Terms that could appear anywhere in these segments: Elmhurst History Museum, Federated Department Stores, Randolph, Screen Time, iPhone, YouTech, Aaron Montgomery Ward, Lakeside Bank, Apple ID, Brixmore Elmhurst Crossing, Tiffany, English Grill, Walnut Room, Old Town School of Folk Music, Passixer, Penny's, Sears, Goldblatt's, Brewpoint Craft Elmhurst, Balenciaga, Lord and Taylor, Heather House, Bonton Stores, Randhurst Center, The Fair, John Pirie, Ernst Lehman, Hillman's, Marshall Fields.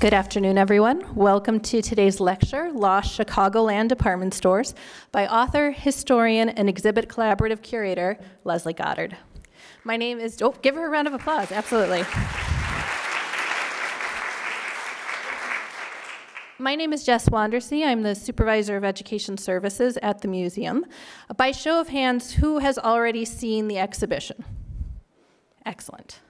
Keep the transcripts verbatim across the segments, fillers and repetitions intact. Good afternoon, everyone. Welcome to today's lecture, Lost Chicagoland Department Stores, by author, historian, and exhibit collaborative curator, Leslie Goddard. My name is, oh, give her a round of applause, absolutely. My name is Jess Wandersee. I'm the Supervisor of Education Services at the museum. By show of hands, who has already seen the exhibition? Excellent.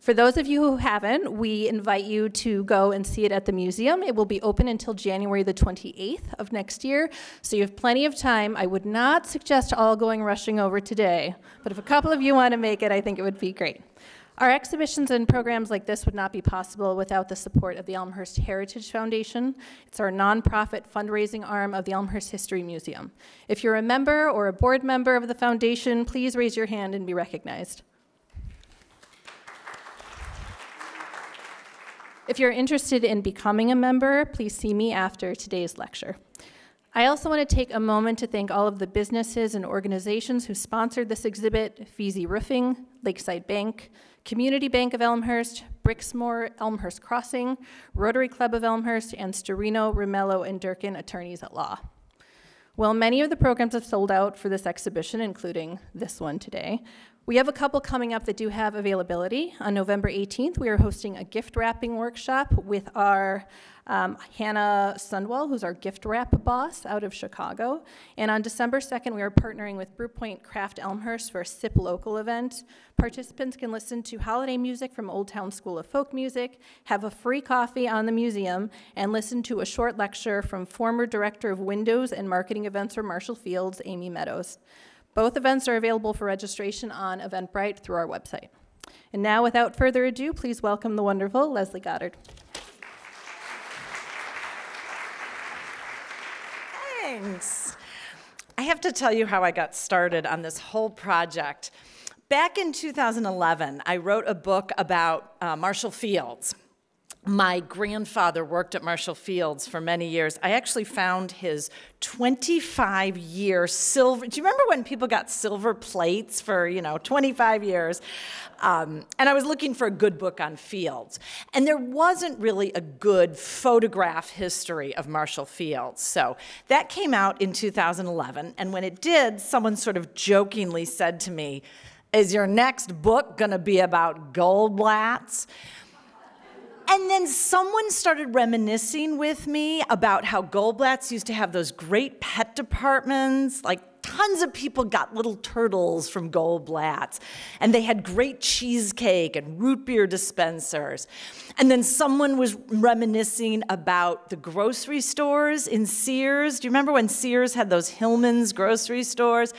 For those of you who haven't, we invite you to go and see it at the museum. It will be open until January the twenty-eighth of next year, so you have plenty of time. I would not suggest all going rushing over today, but if a couple of you want to make it, I think it would be great. Our exhibitions and programs like this would not be possible without the support of the Elmhurst Heritage Foundation. It's our nonprofit fundraising arm of the Elmhurst History Museum. If you're a member or a board member of the foundation, please raise your hand and be recognized. If you're interested in becoming a member, please see me after today's lecture. I also want to take a moment to thank all of the businesses and organizations who sponsored this exhibit: Fezzi Roofing, Lakeside Bank, Community Bank of Elmhurst, Brixmore Elmhurst Crossing, Rotary Club of Elmhurst, and Sterino, Romello, and Durkin Attorneys at Law. While many of the programs have sold out for this exhibition, including this one today, we have a couple coming up that do have availability. On November eighteenth, we are hosting a gift wrapping workshop with our um, Hannah Sundwall, who's our gift wrap boss out of Chicago. And on December second, we are partnering with Brewpoint Craft Elmhurst for a Sip Local event. Participants can listen to holiday music from Old Town School of Folk Music, have a free coffee on the museum, and listen to a short lecture from former director of windows and marketing events for Marshall Fields, Amy Meadows. Both events are available for registration on Eventbrite through our website. And now, without further ado, please welcome the wonderful Leslie Goddard. Thanks. I have to tell you how I got started on this whole project. Back in two thousand eleven, I wrote a book about uh, Marshall Fields. My grandfather worked at Marshall Fields for many years. I actually found his twenty-five year silver, do you remember when people got silver plates for, you know, twenty-five years? Um, and I was looking for a good book on Fields. And there wasn't really a good photograph history of Marshall Fields. So that came out in two thousand eleven. And when it did, someone sort of jokingly said to me, "Is your next book gonna be about Goldblatt's?" And then someone started reminiscing with me about how Goldblatt's used to have those great pet departments. Like, tons of people got little turtles from Goldblatt's. And they had great cheesecake and root beer dispensers. And then someone was reminiscing about the grocery stores in Sears. Do you remember when Sears had those Hillman's grocery stores?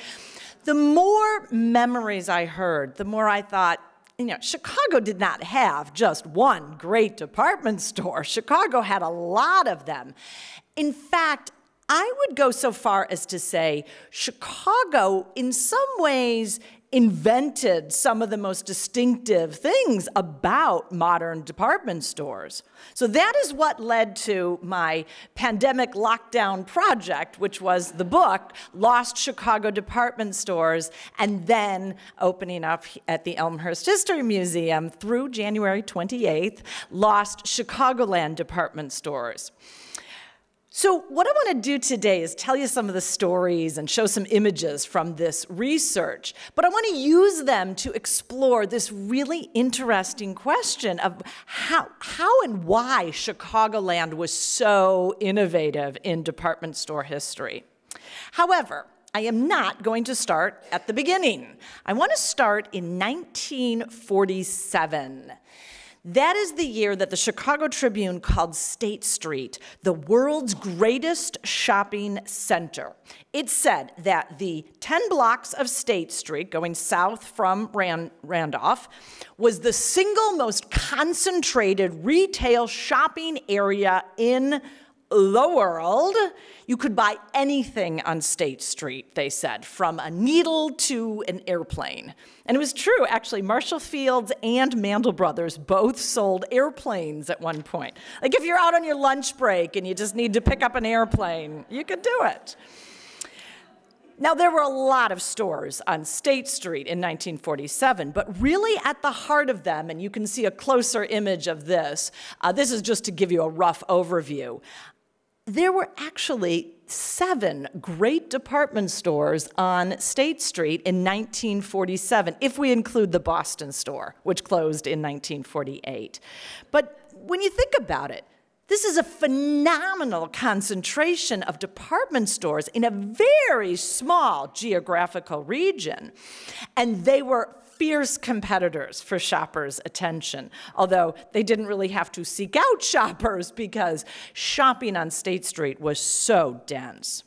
The more memories I heard, the more I thought, you know, Chicago did not have just one great department store. Chicago had a lot of them. In fact, I would go so far as to say Chicago, in some ways, invented some of the most distinctive things about modern department stores. So that is what led to my pandemic lockdown project, which was the book, Lost Chicago Department Stores, and then opening up at the Elmhurst History Museum through January twenty-eighth, Lost Chicagoland Department Stores. So what I want to do today is tell you some of the stories and show some images from this research, but I want to use them to explore this really interesting question of how, how and why Chicagoland was so innovative in department store history. However, I am not going to start at the beginning. I want to start in nineteen forty-seven. That is the year that the Chicago Tribune called State Street the world's greatest shopping center. It said that the ten blocks of State Street, going south from Rand Randolph, was the single most concentrated retail shopping area in the world. You could buy anything on State Street, they said, from a needle to an airplane. And it was true, actually. Marshall Fields and Mandel Brothers both sold airplanes at one point. Like, if you're out on your lunch break and you just need to pick up an airplane, you could do it. Now, there were a lot of stores on State Street in nineteen forty-seven, but really at the heart of them, and you can see a closer image of this, uh, this is just to give you a rough overview, there were actually seven great department stores on State Street in nineteen forty-seven, if we include the Boston store, which closed in nineteen forty-eight. But when you think about it, this is a phenomenal concentration of department stores in a very small geographical region, and they were fierce competitors for shoppers' attention, although they didn't really have to seek out shoppers because shopping on State Street was so dense.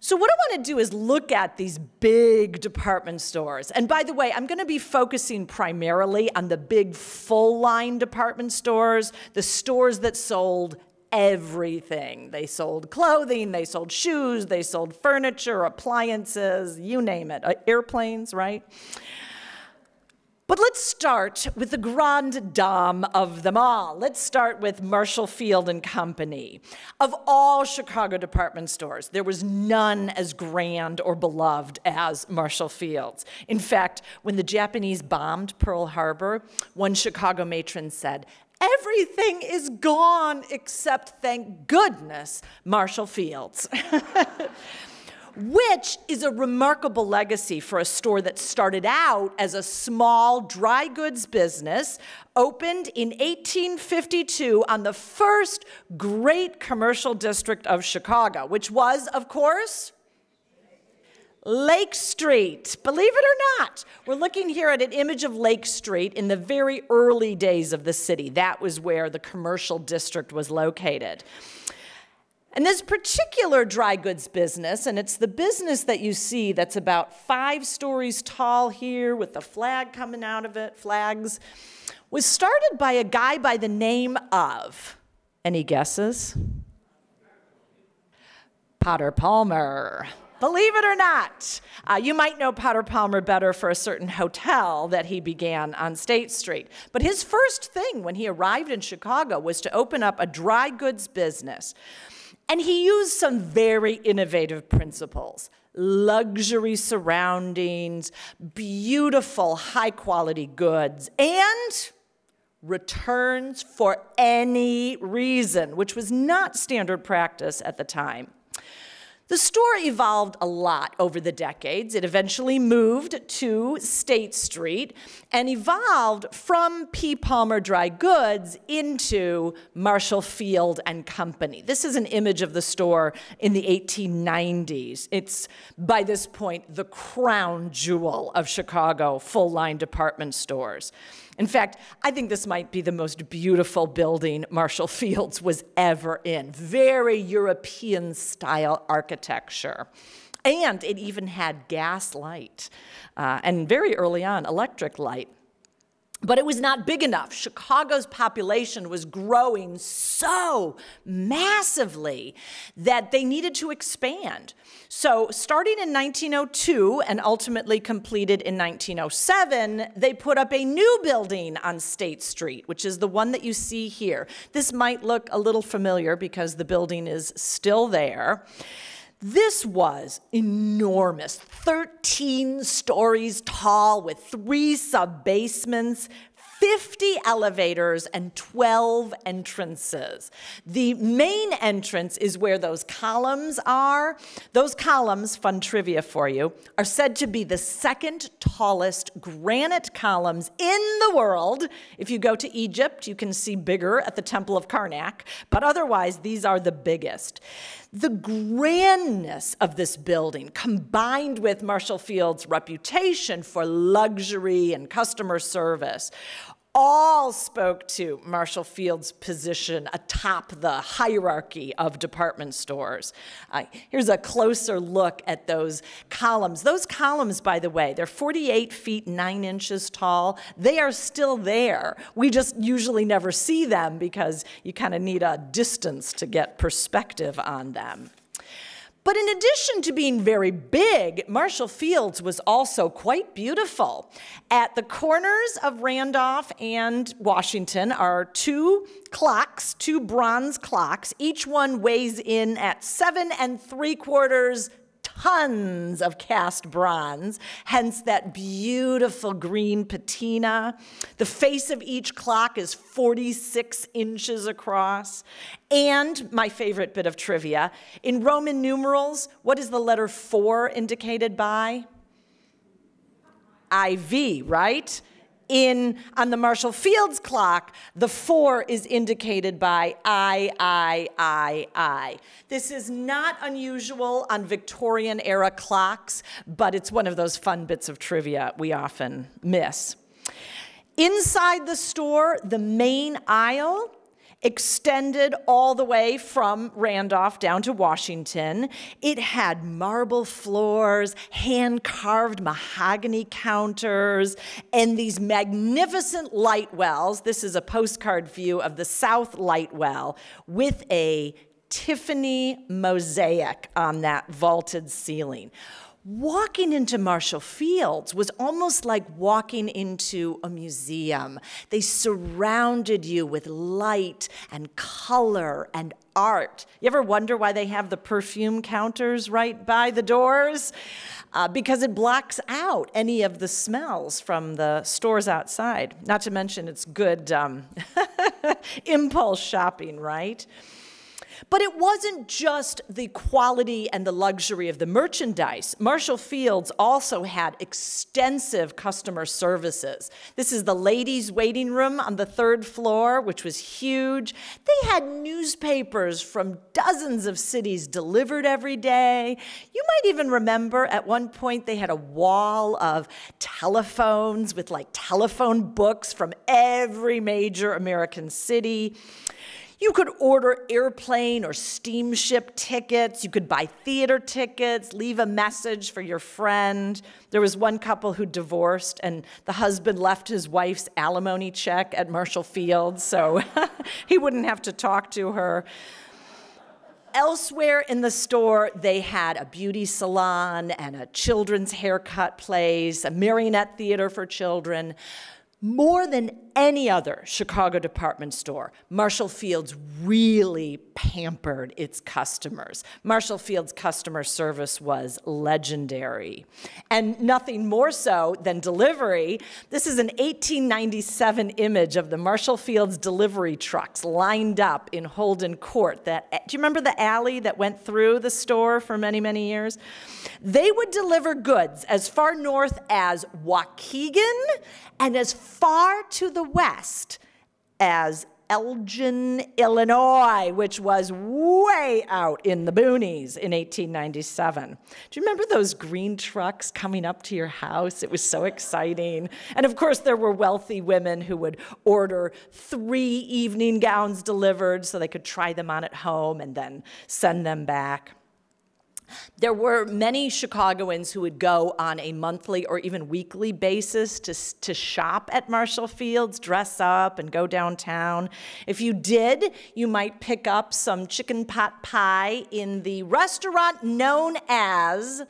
So what I want to do is look at these big department stores. And by the way, I'm going to be focusing primarily on the big full-line department stores, the stores that sold everything. They sold clothing, they sold shoes, they sold furniture, appliances, you name it, airplanes, right? But let's start with the grande dame of them all. Let's start with Marshall Fields and Company. Of all Chicago department stores, there was none as grand or beloved as Marshall Fields. In fact, when the Japanese bombed Pearl Harbor, one Chicago matron said, "Everything is gone except, thank goodness, Marshall Fields." Which is a remarkable legacy for a store that started out as a small dry goods business, opened in eighteen fifty-two on the first great commercial district of Chicago, which was, of course, Lake Street. Believe it or not, we're looking here at an image of Lake Street in the very early days of the city. That was where the commercial district was located. And this particular dry goods business, and it's the business that you see that's about five stories tall here with the flag coming out of it, flags, was started by a guy by the name of, any guesses? Potter Palmer. Believe it or not, uh, you might know Potter Palmer better for a certain hotel that he began on State Street. But his first thing when he arrived in Chicago was to open up a dry goods business. And he used some very innovative principles: luxury surroundings, beautiful high-quality goods, and returns for any reason, which was not standard practice at the time. The store evolved a lot over the decades. It eventually moved to State Street and evolved from P. Palmer Dry Goods into Marshall Field and Company. This is an image of the store in the eighteen nineties. It's, by this point, the crown jewel of Chicago full-line department stores. In fact, I think this might be the most beautiful building Marshall Fields was ever in. Very European-style architecture. And it even had gas light, uh, and very early on, electric light. But it was not big enough. Chicago's population was growing so massively that they needed to expand. So starting in nineteen oh two and ultimately completed in nineteen oh seven, they put up a new building on State Street, which is the one that you see here. This might look a little familiar because the building is still there. This was enormous, thirteen stories tall with three sub-basements, fifty elevators, and twelve entrances. The main entrance is where those columns are. Those columns, fun trivia for you, are said to be the second tallest granite columns in the world. If you go to Egypt, you can see bigger at the Temple of Karnak, but otherwise, these are the biggest. The grandness of this building, combined with Marshall Fields' reputation for luxury and customer service, all spoke to Marshall Fields' position atop the hierarchy of department stores. Uh, here's a closer look at those columns. Those columns, by the way, they're forty-eight feet nine inches tall. They are still there. We just usually never see them because you kind of need a distance to get perspective on them. But in addition to being very big, Marshall Fields was also quite beautiful. At the corners of Randolph and Washington are two clocks, two bronze clocks. Each one weighs in at seven and three quarters tons of cast bronze, hence that beautiful green patina. The face of each clock is forty-six inches across. And my favorite bit of trivia, in Roman numerals, what is the letter four indicated by? four, right? In, on the Marshall Fields clock, the four is indicated by I, I, I, I. This is not unusual on Victorian era clocks, but it's one of those fun bits of trivia we often miss. Inside the store, the main aisle extended all the way from Randolph down to Washington. It had marble floors, hand-carved mahogany counters, and these magnificent light wells. This is a postcard view of the South Light Well with a Tiffany mosaic on that vaulted ceiling. Walking into Marshall Fields was almost like walking into a museum. They surrounded you with light and color and art. You ever wonder why they have the perfume counters right by the doors? Uh, because it blocks out any of the smells from the stores outside. Not to mention it's good um, impulse shopping, right? But it wasn't just the quality and the luxury of the merchandise. Marshall Fields also had extensive customer services. This is the ladies' waiting room on the third floor, which was huge. They had newspapers from dozens of cities delivered every day. You might even remember at one point they had a wall of telephones with like telephone books from every major American city. You could order airplane or steamship tickets. You could buy theater tickets, leave a message for your friend. There was one couple who divorced, and the husband left his wife's alimony check at Marshall Fields, so he wouldn't have to talk to her. Elsewhere in the store, they had a beauty salon and a children's haircut place, a marionette theater for children. More than any other Chicago department store, Marshall Fields really pampered its customers. Marshall Fields' customer service was legendary. And nothing more so than delivery. This is an eighteen ninety-seven image of the Marshall Fields delivery trucks lined up in Holden Court. That, do you remember the alley that went through the store for many, many years? They would deliver goods as far north as Waukegan and as far to the west as Elgin, Illinois, which was way out in the boonies in eighteen ninety-seven. Do you remember those green trucks coming up to your house? It was so exciting. And of course, there were wealthy women who would order three evening gowns delivered so they could try them on at home and then send them back. There were many Chicagoans who would go on a monthly or even weekly basis to, to shop at Marshall Fields, dress up, and go downtown. If you did, you might pick up some chicken pot pie in the restaurant known as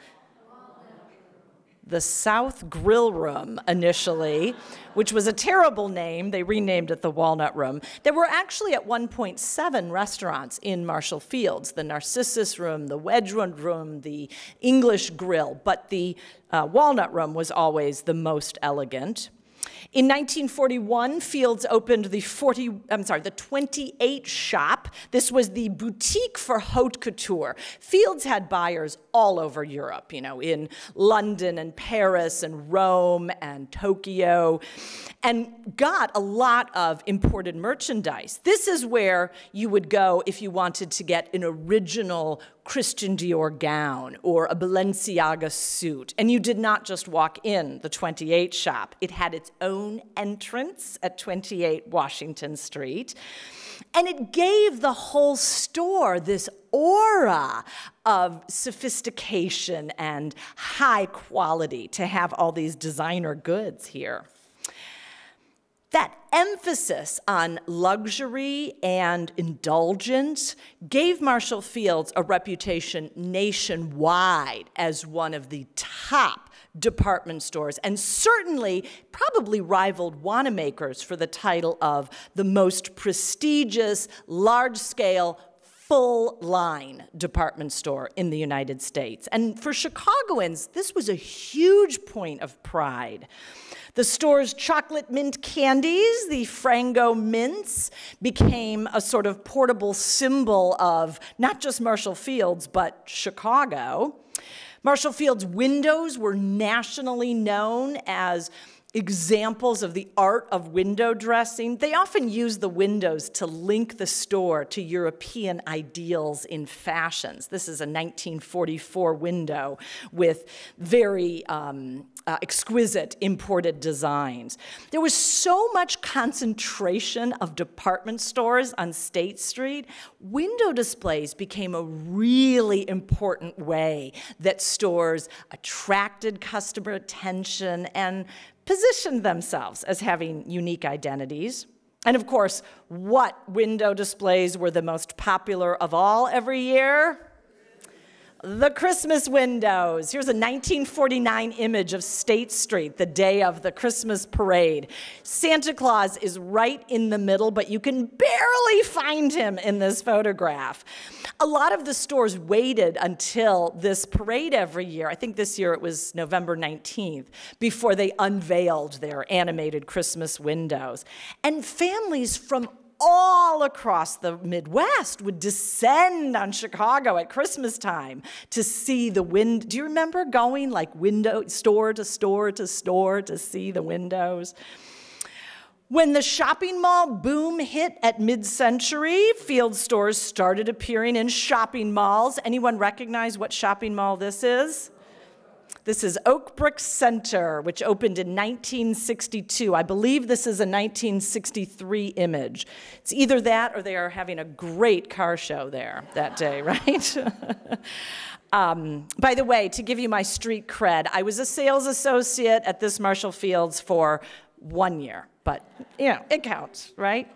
the South Grill Room initially, which was a terrible name. They renamed it the Walnut Room. There were actually at one point seven restaurants in Marshall Fields, the Narcissus Room, the Wedgwood Room, the English Grill, but the uh, Walnut Room was always the most elegant. In nineteen forty-one, Fields opened the forty, I'm sorry, the twenty-eight Shop. This was the boutique for haute couture. Fields had buyers all over Europe, you know, in London and Paris and Rome and Tokyo, and got a lot of imported merchandise. This is where you would go if you wanted to get an original Christian Dior gown or a Balenciaga suit. And you did not just walk in the twenty-eight Shop. It had its own entrance at twenty-eight Washington Street. And it gave the whole store this aura of sophistication and high quality to have all these designer goods here. That emphasis on luxury and indulgence gave Marshall Fields a reputation nationwide as one of the top department stores, and certainly probably rivaled Wanamaker's for the title of the most prestigious, large-scale, full-line department store in the United States. And for Chicagoans, this was a huge point of pride. The store's chocolate mint candies, the Frango mints, became a sort of portable symbol of not just Marshall Fields, but Chicago. Marshall Fields' windows were nationally known as examples of the art of window dressing. They often used the windows to link the store to European ideals in fashions. This is a nineteen forty-four window with very um, uh, exquisite imported designs. There was so much concentration of department stores on State Street, window displays became a really important way that stores attracted customer attention and positioned themselves as having unique identities. And of course, what window displays were the most popular of all every year? The Christmas windows. Here's a nineteen forty-nine image of State Street, the day of the Christmas parade. Santa Claus is right in the middle, but you can barely find him in this photograph. A lot of the stores waited until this parade every year, I think this year it was November nineteenth, before they unveiled their animated Christmas windows. And families from all across the Midwest would descend on Chicago at Christmas time to see the wind. Do you remember going like window, store to store to store to see the windows? When the shopping mall boom hit at mid-century, Field stores started appearing in shopping malls. Anyone recognize what shopping mall this is? This is Oak Brook Center, which opened in nineteen sixty-two. I believe this is a nineteen sixty-three image. It's either that or they are having a great car show there that day, right? um, by the way, to give you my street cred, I was a sales associate at this Marshall Fields for one year, but you know, it counts, right?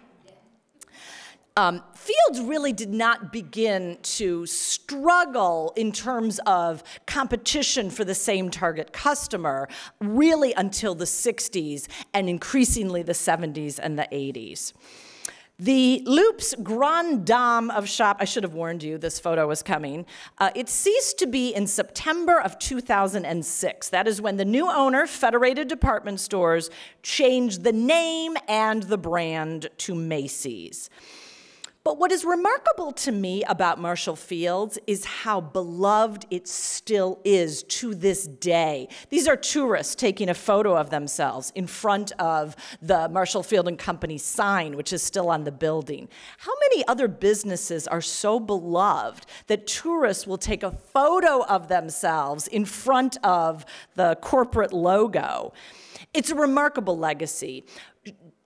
Um, Fields really did not begin to struggle in terms of competition for the same target customer really until the sixties and increasingly the seventies and the eighties. The Loop's Grande Dame of Shop, I should have warned you this photo was coming, uh, it ceased to be in September of two thousand six. That is when the new owner, Federated Department Stores, changed the name and the brand to Macy's. But what is remarkable to me about Marshall Fields is how beloved it still is to this day. These are tourists taking a photo of themselves in front of the Marshall Field and Company sign, which is still on the building. How many other businesses are so beloved that tourists will take a photo of themselves in front of the corporate logo? It's a remarkable legacy.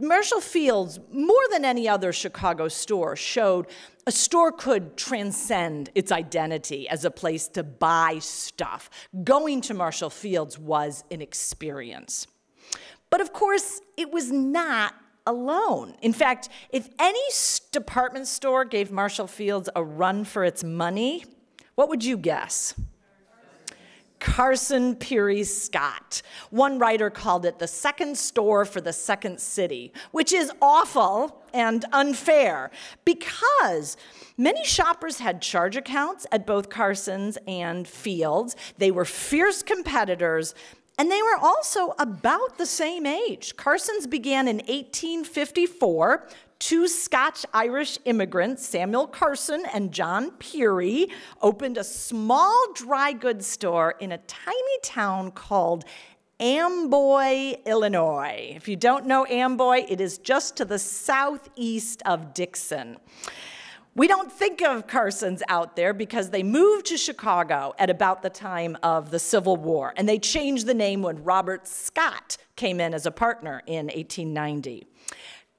Marshall Fields, more than any other Chicago store, showed a store could transcend its identity as a place to buy stuff. Going to Marshall Fields was an experience. But of course, it was not alone. In fact, if any department store gave Marshall Fields a run for its money, what would you guess? Carson Pirie Scott. One writer called it the second store for the second city, which is awful and unfair because many shoppers had charge accounts at both Carson's and Fields. They were fierce competitors, and they were also about the same age. Carson's began in eighteen fifty-four. Two Scotch-Irish immigrants, Samuel Carson and John Pirie, opened a small dry goods store in a tiny town called Amboy, Illinois. If you don't know Amboy, it is just to the southeast of Dixon. We don't think of Carson's out there because they moved to Chicago at about the time of the Civil War, and they changed the name when Robert Scott came in as a partner in eighteen ninety.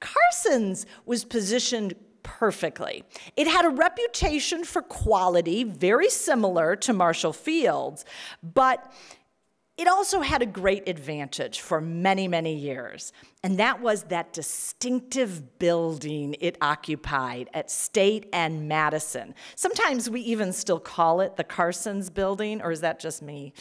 Carson's was positioned perfectly. It had a reputation for quality, very similar to Marshall Fields, but it also had a great advantage for many, many years, and that was that distinctive building it occupied at State and Madison. Sometimes we even still call it the Carson's building, or is that just me?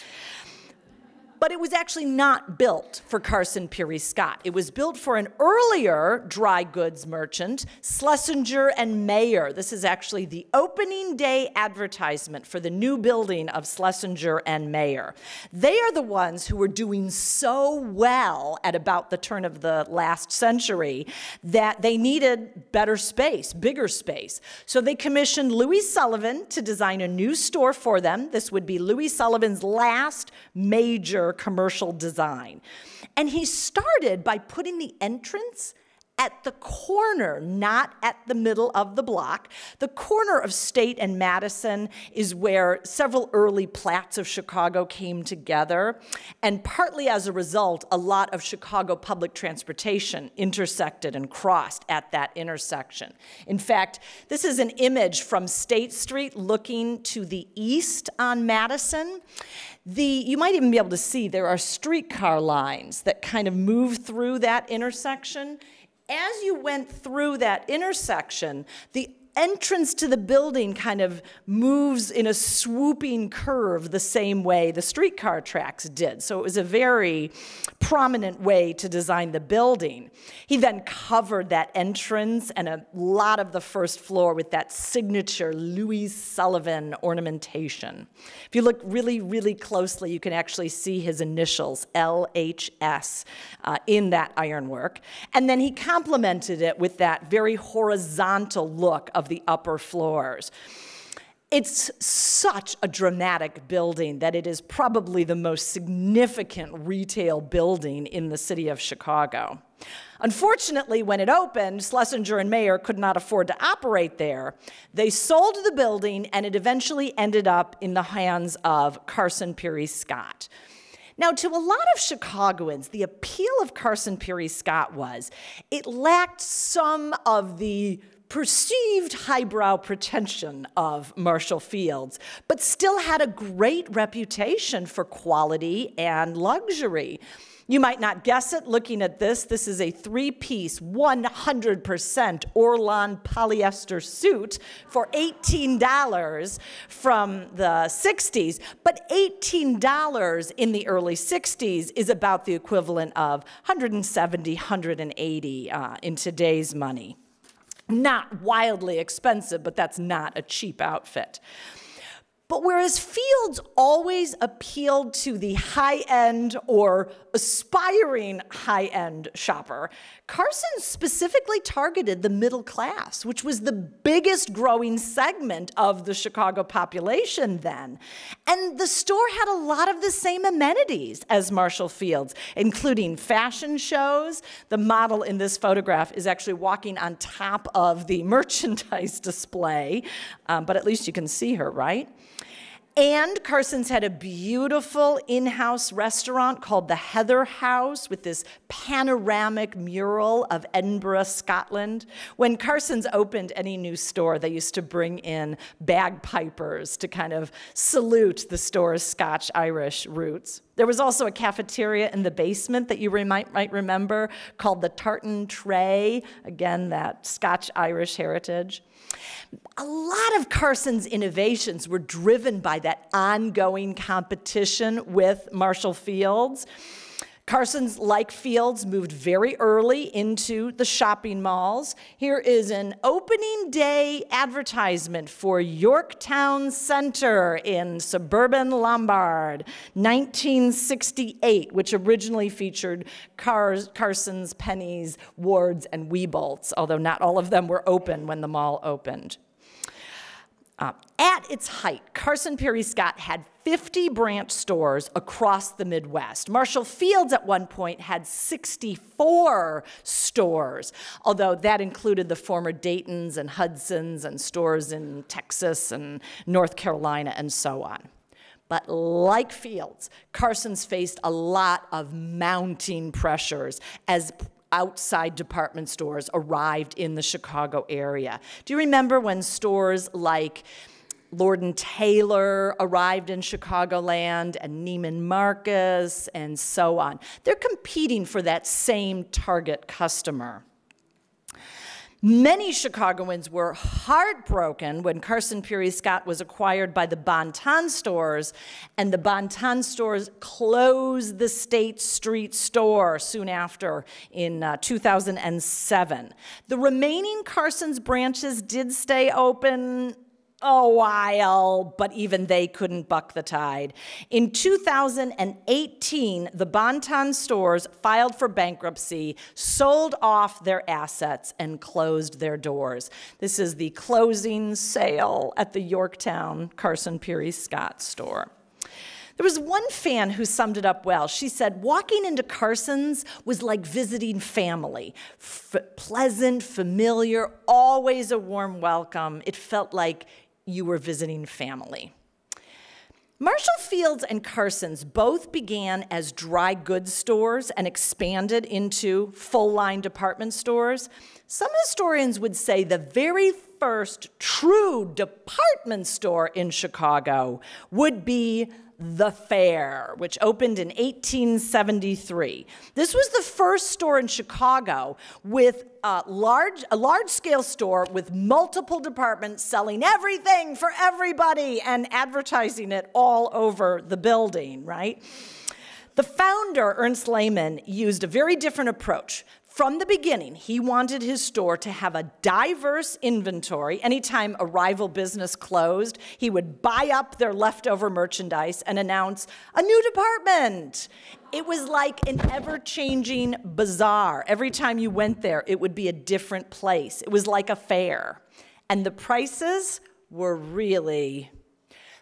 but it was actually not built for Carson Pirie Scott. It was built for an earlier dry goods merchant, Schlesinger and Mayer. This is actually the opening day advertisement for the new building of Schlesinger and Mayer. They are the ones who were doing so well at about the turn of the last century that they needed better space, bigger space. So they commissioned Louis Sullivan to design a new store for them. This would be Louis Sullivan's last major commercial design. And he started by putting the entrance at the corner, not at the middle of the block. The corner of State and Madison is where several early plats of Chicago came together, and partly as a result, a lot of Chicago public transportation intersected and crossed at that intersection. In fact, this is an image from State Street looking to the east on Madison. The, you might even be able to see there are streetcar lines that kind of move through that intersection. As you went through that intersection, the entrance to the building kind of moves in a swooping curve the same way the streetcar tracks did. So it was a very prominent way to design the building. He then covered that entrance and a lot of the first floor with that signature Louis Sullivan ornamentation. If you look really, really closely, you can actually see his initials, L H S, uh, in that ironwork. And then he complemented it with that very horizontal look of the upper floors. It's such a dramatic building that it is probably the most significant retail building in the city of Chicago. Unfortunately, when it opened, Schlesinger and Mayer could not afford to operate there. They sold the building, and it eventually ended up in the hands of Carson Pirie Scott. Now, to a lot of Chicagoans, the appeal of Carson Pirie Scott was it lacked some of the perceived highbrow pretension of Marshall Fields, but still had a great reputation for quality and luxury. You might not guess it looking at this. This is a three-piece, one hundred percent Orlon polyester suit for eighteen dollars from the sixties, but eighteen dollars in the early sixties is about the equivalent of one hundred seventy dollars, one hundred eighty dollars uh, in today's money. Not wildly expensive, but that's not a cheap outfit. But whereas Fields always appealed to the high-end or aspiring high-end shopper, Carson specifically targeted the middle class, which was the biggest growing segment of the Chicago population then. And the store had a lot of the same amenities as Marshall Fields, including fashion shows. The model in this photograph is actually walking on top of the merchandise display, um, but at least you can see her, right? And Carson's had a beautiful in-house restaurant called the Heather House with this panoramic mural of Edinburgh, Scotland. When Carson's opened any new store, they used to bring in bagpipers to kind of salute the store's Scotch-Irish roots. There was also a cafeteria in the basement that you might, might remember called the Tartan Tray, again, that Scotch-Irish heritage. A lot of Carson's innovations were driven by that ongoing competition with Marshall Fields. Carson's, like Fields, moved very early into the shopping malls. Here is an opening day advertisement for Yorktown Center in suburban Lombard, nineteen sixty-eight, which originally featured Cars, Carson's, Penny's, Wards, and Wieboldts, although not all of them were open when the mall opened. Uh, at its height, Carson Pirie Scott had fifty branch stores across the Midwest. Marshall Fields at one point had sixty-four stores, although that included the former Dayton's and Hudson's and stores in Texas and North Carolina and so on. But like Fields, Carson's faced a lot of mounting pressures as outside department stores arrived in the Chicago area. Do you remember when stores like Lord and Taylor arrived in Chicagoland, and Neiman Marcus, and so on? They're competing for that same target customer. Many Chicagoans were heartbroken when Carson Pirie Scott was acquired by the Bonton Stores, and the Bonton Stores closed the State Street store soon after in uh, two thousand seven. The remaining Carson's branches did stay open a while, but even they couldn't buck the tide. In two thousand eighteen, the Bonton Stores filed for bankruptcy, sold off their assets, and closed their doors. This is the closing sale at the Yorktown Carson Pirie Scott store. There was one fan who summed it up well. She said, walking into Carson's was like visiting family. F- pleasant, familiar, always a warm welcome. It felt like you were visiting family. Marshall Fields and Carson's both began as dry goods stores and expanded into full-line department stores. Some historians would say the very first true department store in Chicago would be The Fair, which opened in eighteen seventy-three. This was the first store in Chicago with a large, a large-scale store with multiple departments selling everything for everybody and advertising it all over the building, right? The founder, Ernst Lehman, used a very different approach. From the beginning, he wanted his store to have a diverse inventory. Anytime a rival business closed, he would buy up their leftover merchandise and announce a new department. It was like an ever-changing bazaar. Every time you went there, it would be a different place. It was like a fair. And the prices were really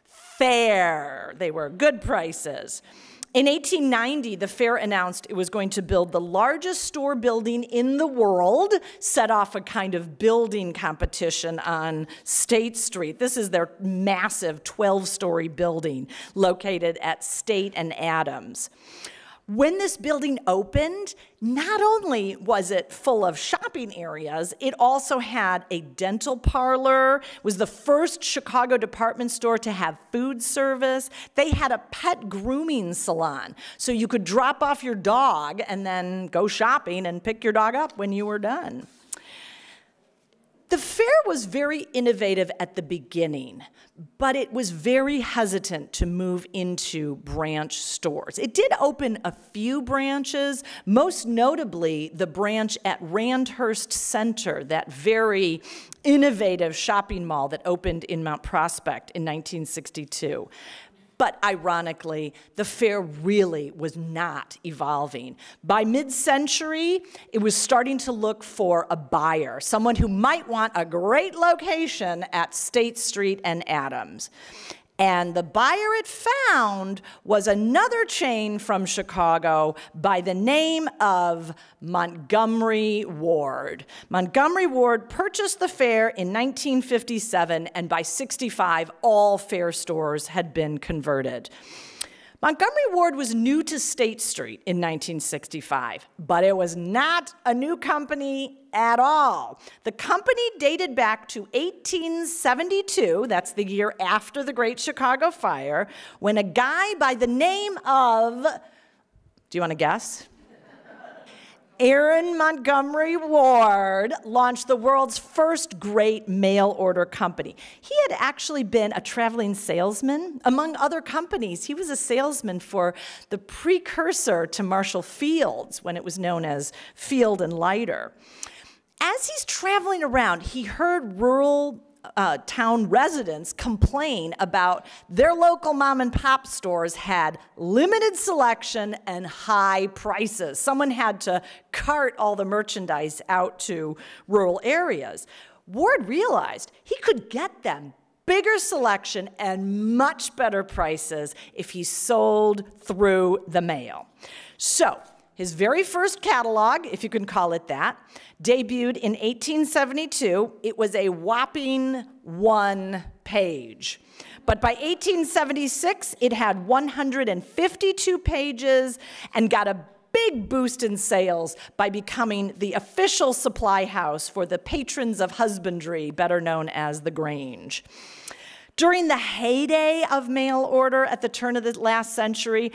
fair. They were good prices. In eighteen ninety, the fair announced it was going to build the largest store building in the world, set off a kind of building competition on State Street. This is their massive twelve-story building located at State and Adams. When this building opened, not only was it full of shopping areas, it also had a dental parlor. It was the first Chicago department store to have food service. They had a pet grooming salon, so you could drop off your dog and then go shopping and pick your dog up when you were done. The fair was very innovative at the beginning, but it was very hesitant to move into branch stores. It did open a few branches, most notably the branch at Randhurst Center, that very innovative shopping mall that opened in Mount Prospect in nineteen sixty-two. But ironically, the fair really was not evolving. By mid-century, it was starting to look for a buyer, someone who might want a great location at State Street and Adams. And the buyer it found was another chain from Chicago by the name of Montgomery Ward. Montgomery Ward purchased the fair in nineteen fifty-seven, and by sixty-five, all fair stores had been converted. Montgomery Ward was new to State Street in nineteen sixty-five, but it was not a new company at all. The company dated back to eighteen seventy-two, that's the year after the Great Chicago Fire, when a guy by the name of, do you want to guess? Aaron Montgomery Ward launched the world's first great mail order company. He had actually been a traveling salesman. Among other companies, he was a salesman for the precursor to Marshall Fields when it was known as Field and Leiter. As he's traveling around, he heard rural Uh, town residents complain about their local mom and pop stores had limited selection and high prices. Someone had to cart all the merchandise out to rural areas. Ward realized he could get them bigger selection and much better prices if he sold through the mail. So, his very first catalog, if you can call it that, debuted in eighteen seventy-two. It was a whopping one page. But by eighteen seventy-six, it had one hundred fifty-two pages and got a big boost in sales by becoming the official supply house for the patrons of husbandry, better known as the Grange. During the heyday of mail order at the turn of the last century,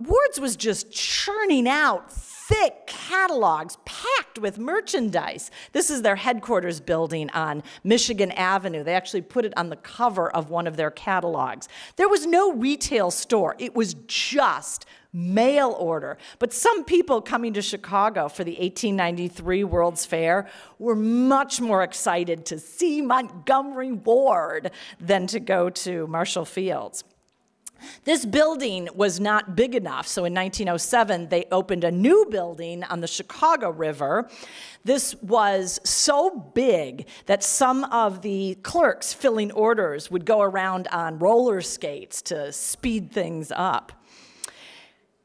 Ward's was just churning out thick catalogs packed packed with merchandise. This is their headquarters building on Michigan Avenue. They actually put it on the cover of one of their catalogs. There was no retail store. It was just mail order. But some people coming to Chicago for the eighteen ninety-three World's Fair were much more excited to see Montgomery Ward than to go to Marshall Fields. This building was not big enough, so in nineteen oh seven, they opened a new building on the Chicago River. This was so big that some of the clerks filling orders would go around on roller skates to speed things up.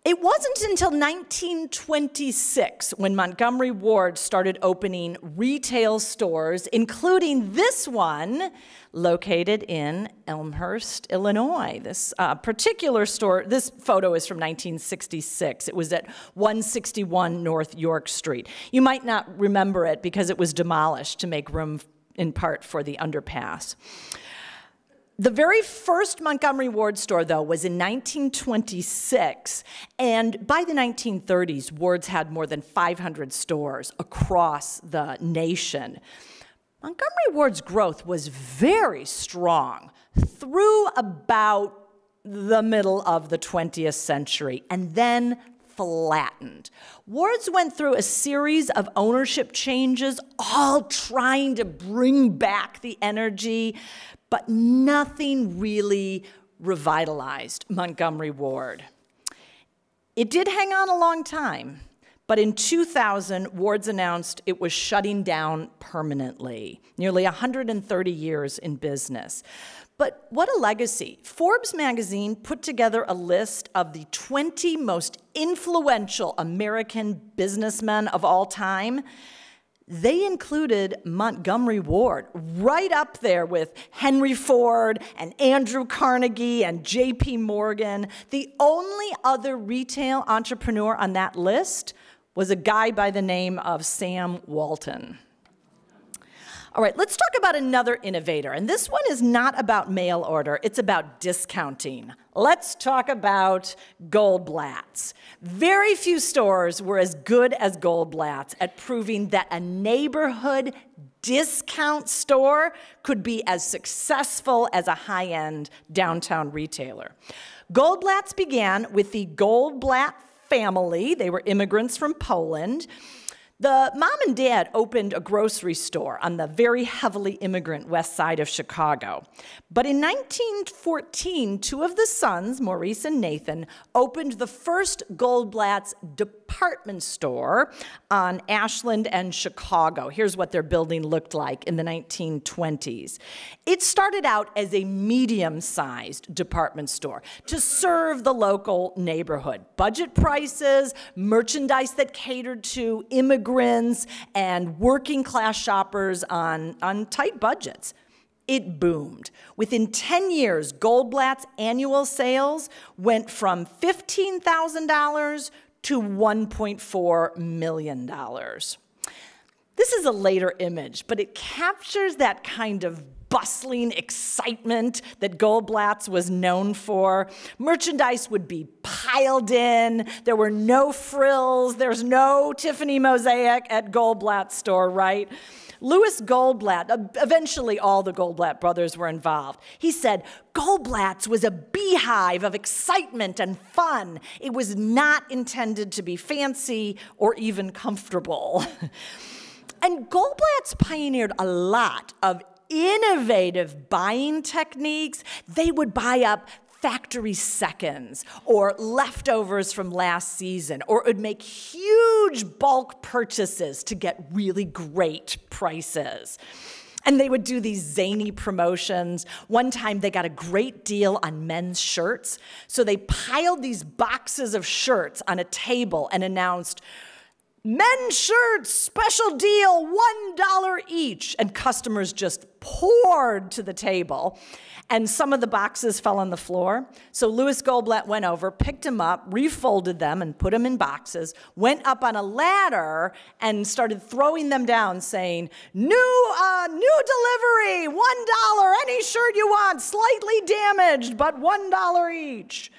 It wasn't until nineteen twenty-six when Montgomery Ward started opening retail stores, including this one located in Elmhurst, Illinois. This uh, particular store, this photo is from nineteen sixty-six. It was at one sixty-one North York Street. You might not remember it because it was demolished to make room in part for the underpass. The very first Montgomery Ward store, though, was in nineteen twenty-six, and by the nineteen thirties, Ward's had more than five hundred stores across the nation. Montgomery Ward's growth was very strong through about the middle of the twentieth century, and then flattened. Ward's went through a series of ownership changes, all trying to bring back the energy, but nothing really revitalized Montgomery Ward. It did hang on a long time, but in two thousand, Ward's announced it was shutting down permanently, nearly one hundred thirty years in business. But what a legacy. Forbes magazine put together a list of the twenty most influential American businessmen of all time. They included Montgomery Ward right up there with Henry Ford and Andrew Carnegie and J P Morgan. The only other retail entrepreneur on that list was a guy by the name of Sam Walton. All right, let's talk about another innovator, and this one is not about mail order, it's about discounting. Let's talk about Goldblatt's. Very few stores were as good as Goldblatt's at proving that a neighborhood discount store could be as successful as a high-end downtown retailer. Goldblatt's began with the Goldblatt family. They were immigrants from Poland. The mom and dad opened a grocery store on the very heavily immigrant west side of Chicago. But in nineteen fourteen, two of the sons, Maurice and Nathan, opened the first Goldblatt's department store on Ashland and Chicago. Here's what their building looked like in the nineteen twenties. It started out as a medium-sized department store to serve the local neighborhood. Budget prices, merchandise that catered to immigrants, immigrants and working class shoppers on, on tight budgets. It boomed. Within ten years, Goldblatt's annual sales went from fifteen thousand dollars to one point four million dollars. This is a later image, but it captures that kind of bustling excitement that Goldblatt's was known for. Merchandise would be piled in. There were no frills. There's no Tiffany mosaic at Goldblatt's store, right? Louis Goldblatt, eventually all the Goldblatt brothers were involved. He said, Goldblatt's was a beehive of excitement and fun. It was not intended to be fancy or even comfortable. And Goldblatt's pioneered a lot of innovative buying techniques. They would buy up factory seconds or leftovers from last season, or it would make huge bulk purchases to get really great prices. And they would do these zany promotions. One time they got a great deal on men's shirts, so they piled these boxes of shirts on a table and announced, men's shirts, special deal, one dollar each. And customers just poured to the table. And some of the boxes fell on the floor. So Louis Goldblatt went over, picked them up, refolded them, and put them in boxes, went up on a ladder and started throwing them down, saying, new, uh, new delivery, one dollar, any shirt you want, slightly damaged, but one dollar each.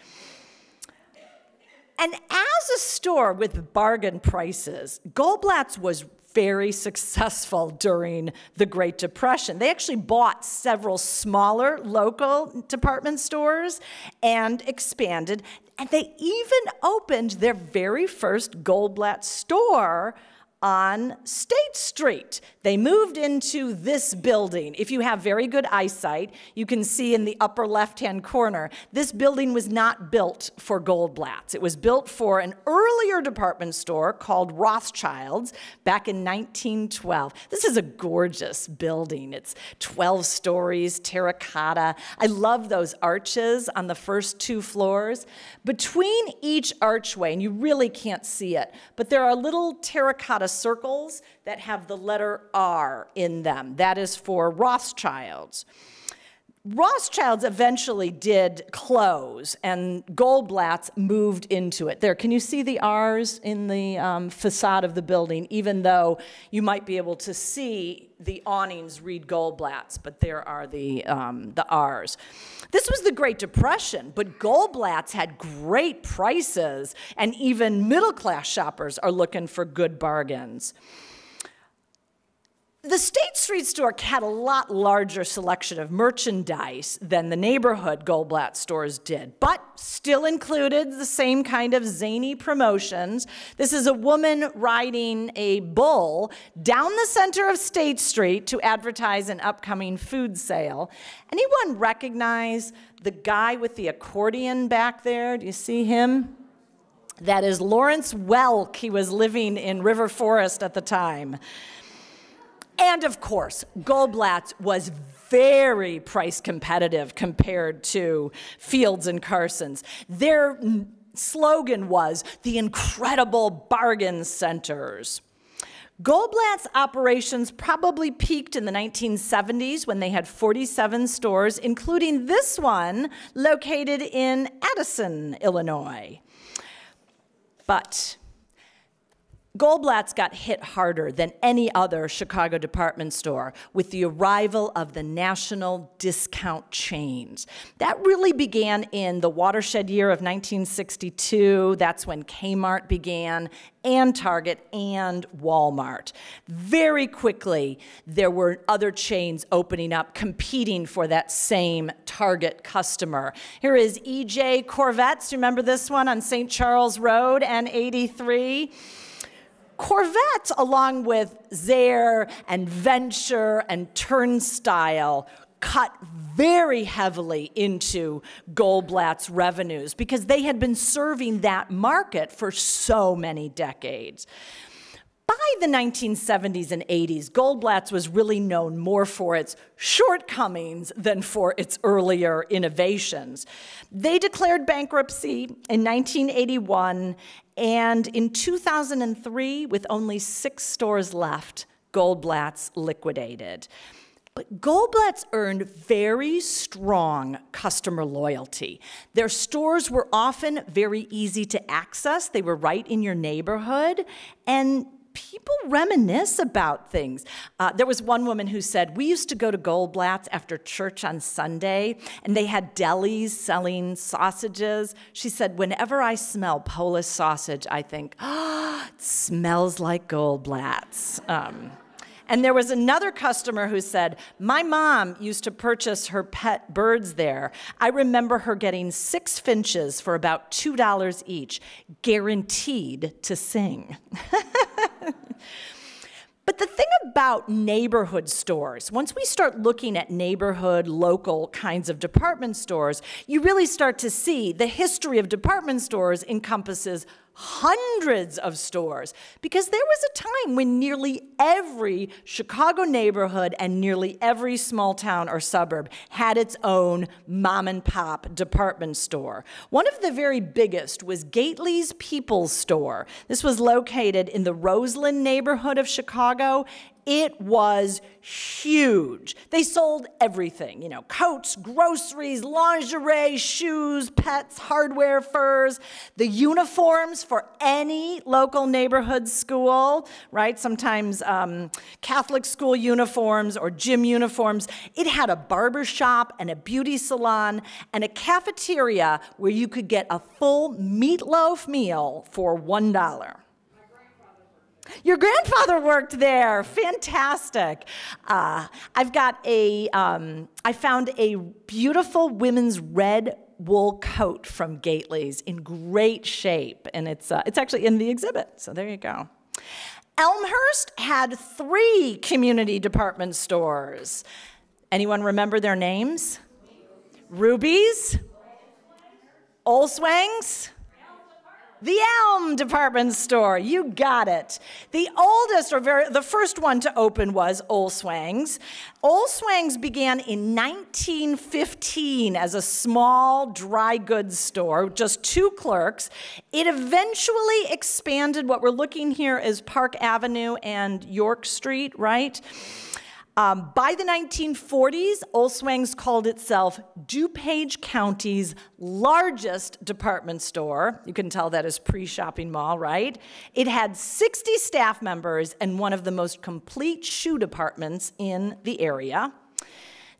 And as a store with bargain prices, Goldblatt's was very successful during the Great Depression. They actually bought several smaller local department stores and expanded, and they even opened their very first Goldblatt store on State Street. They moved into this building. If you have very good eyesight, you can see in the upper left-hand corner, this building was not built for Goldblatt's. It was built for an earlier department store called Rothschild's back in nineteen twelve. This is a gorgeous building. It's twelve stories, terracotta. I love those arches on the first two floors. Between each archway, and you really can't see it, but there are little terracotta circles that have the letter R in them. That is for Rothschild's. Rothschild's eventually did close, and Goldblatt's moved into it. There, can you see the R's in the um, facade of the building, even though you might be able to see the awnings read Goldblatt's, but there are the, um, the R's. This was the Great Depression, but Goldblatt's had great prices, and even middle-class shoppers are looking for good bargains. The State Street store had a lot larger selection of merchandise than the neighborhood Goldblatt stores did, but still included the same kind of zany promotions. This is a woman riding a bull down the center of State Street to advertise an upcoming food sale. Anyone recognize the guy with the accordion back there? Do you see him? That is Lawrence Welk. He was living in River Forest at the time. And of course, Goldblatt's was very price competitive compared to Fields and Carson's. Their slogan was the incredible bargain centers. Goldblatt's operations probably peaked in the nineteen seventies when they had forty-seven stores, including this one located in Addison, Illinois. But Goldblatt's got hit harder than any other Chicago department store with the arrival of the national discount chains. That really began in the watershed year of nineteen sixty-two. That's when Kmart began, and Target, and Walmart. Very quickly, there were other chains opening up, competing for that same Target customer. Here is E J. Corvette's. Remember this one on Saint Charles Road and eighty-three? Corvette's, along with Zaire and Venture and Turnstile, cut very heavily into Goldblatt's revenues because they had been serving that market for so many decades. By the nineteen seventies and eighties, Goldblatt's was really known more for its shortcomings than for its earlier innovations. They declared bankruptcy in nineteen eighty-one, and in two thousand three, with only six stores left, Goldblatt's liquidated. But Goldblatt's earned very strong customer loyalty. Their stores were often very easy to access. They were right in your neighborhood, and people reminisce about things. Uh, there was one woman who said, we used to go to Goldblatt's after church on Sunday, and they had delis selling sausages. She said, whenever I smell Polish sausage, I think, ah, oh, it smells like Goldblatt's. Um, and there was another customer who said, my mom used to purchase her pet birds there. I remember her getting six finches for about two dollars each, guaranteed to sing. But the thing about neighborhood stores, once we start looking at neighborhood, local kinds of department stores, you really start to see the history of department stores encompasses hundreds of stores, because there was a time when nearly every Chicago neighborhood and nearly every small town or suburb had its own mom-and-pop department store. One of the very biggest was Gately's People's Store. This was located in the Roseland neighborhood of Chicago. It was huge. They sold everything, you know, coats, groceries, lingerie, shoes, pets, hardware, furs, the uniforms for any local neighborhood school, right? Sometimes um, Catholic school uniforms or gym uniforms. It had a barber shop and a beauty salon and a cafeteria where you could get a full meatloaf meal for one dollar. Your grandfather worked there. Fantastic. Uh, I've got a, um, I found a beautiful women's red wool coat from Gately's in great shape. And it's, uh, it's actually in the exhibit. So there you go. Elmhurst had three community department stores. Anyone remember their names? Ruby's, Olswang's, the Elm department store, you got it. The oldest, or very, the first one to open was Olswang's. Olswang's began in nineteen fifteen as a small dry goods store, just two clerks. It eventually expanded. What we're looking here is Park Avenue and York Street, right? Um, by the nineteen forties, Olswang's called itself DuPage County's largest department store. You can tell that is pre-shopping mall, right? It had sixty staff members and one of the most complete shoe departments in the area.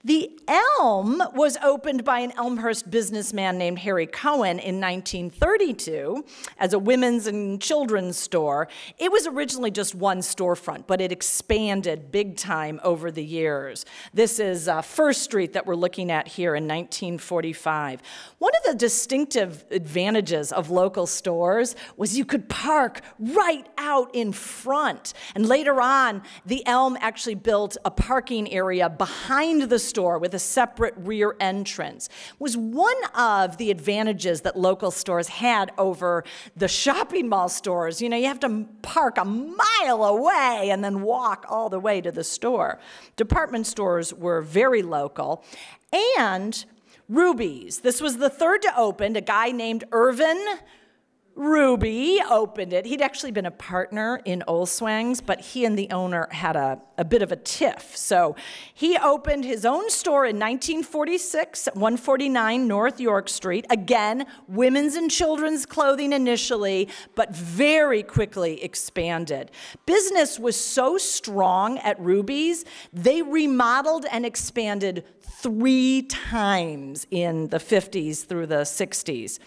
The Elm was opened by an Elmhurst businessman named Harry Cohen in nineteen thirty-two as a women's and children's store. It was originally just one storefront, but it expanded big time over the years. This is uh, First Street that we're looking at here in nineteen forty-five. One of the distinctive advantages of local stores was you could park right out in front. And later on, the Elm actually built a parking area behind the store store with a separate rear entrance. Was one of the advantages that local stores had over the shopping mall stores. You know, you have to park a mile away and then walk all the way to the store. Department stores were very local. And Ruby's, this was the third to open, a guy named Irvin Ruby opened it. He'd actually been a partner in Olswang's, but he and the owner had a, a bit of a tiff. So he opened his own store in nineteen forty-six at one forty-nine North York Street. Again, women's and children's clothing initially, but very quickly expanded. Business was so strong at Ruby's, they remodeled and expanded three times in the fifties through the sixties.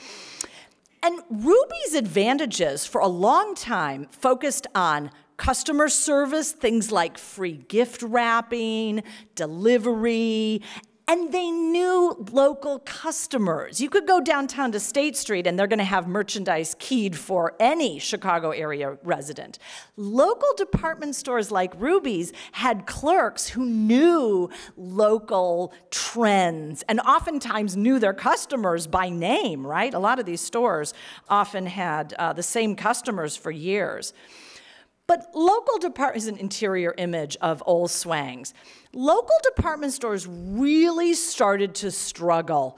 And Ruby's advantages for a long time focused on customer service, things like free gift wrapping, delivery, and they knew local customers. You could go downtown to State Street and they're gonna have merchandise keyed for any Chicago area resident. Local department stores like Ruby's had clerks who knew local trends and oftentimes knew their customers by name, right? A lot of these stores often had uh, the same customers for years. But local department is an interior image of Olswang's. Local department stores really started to struggle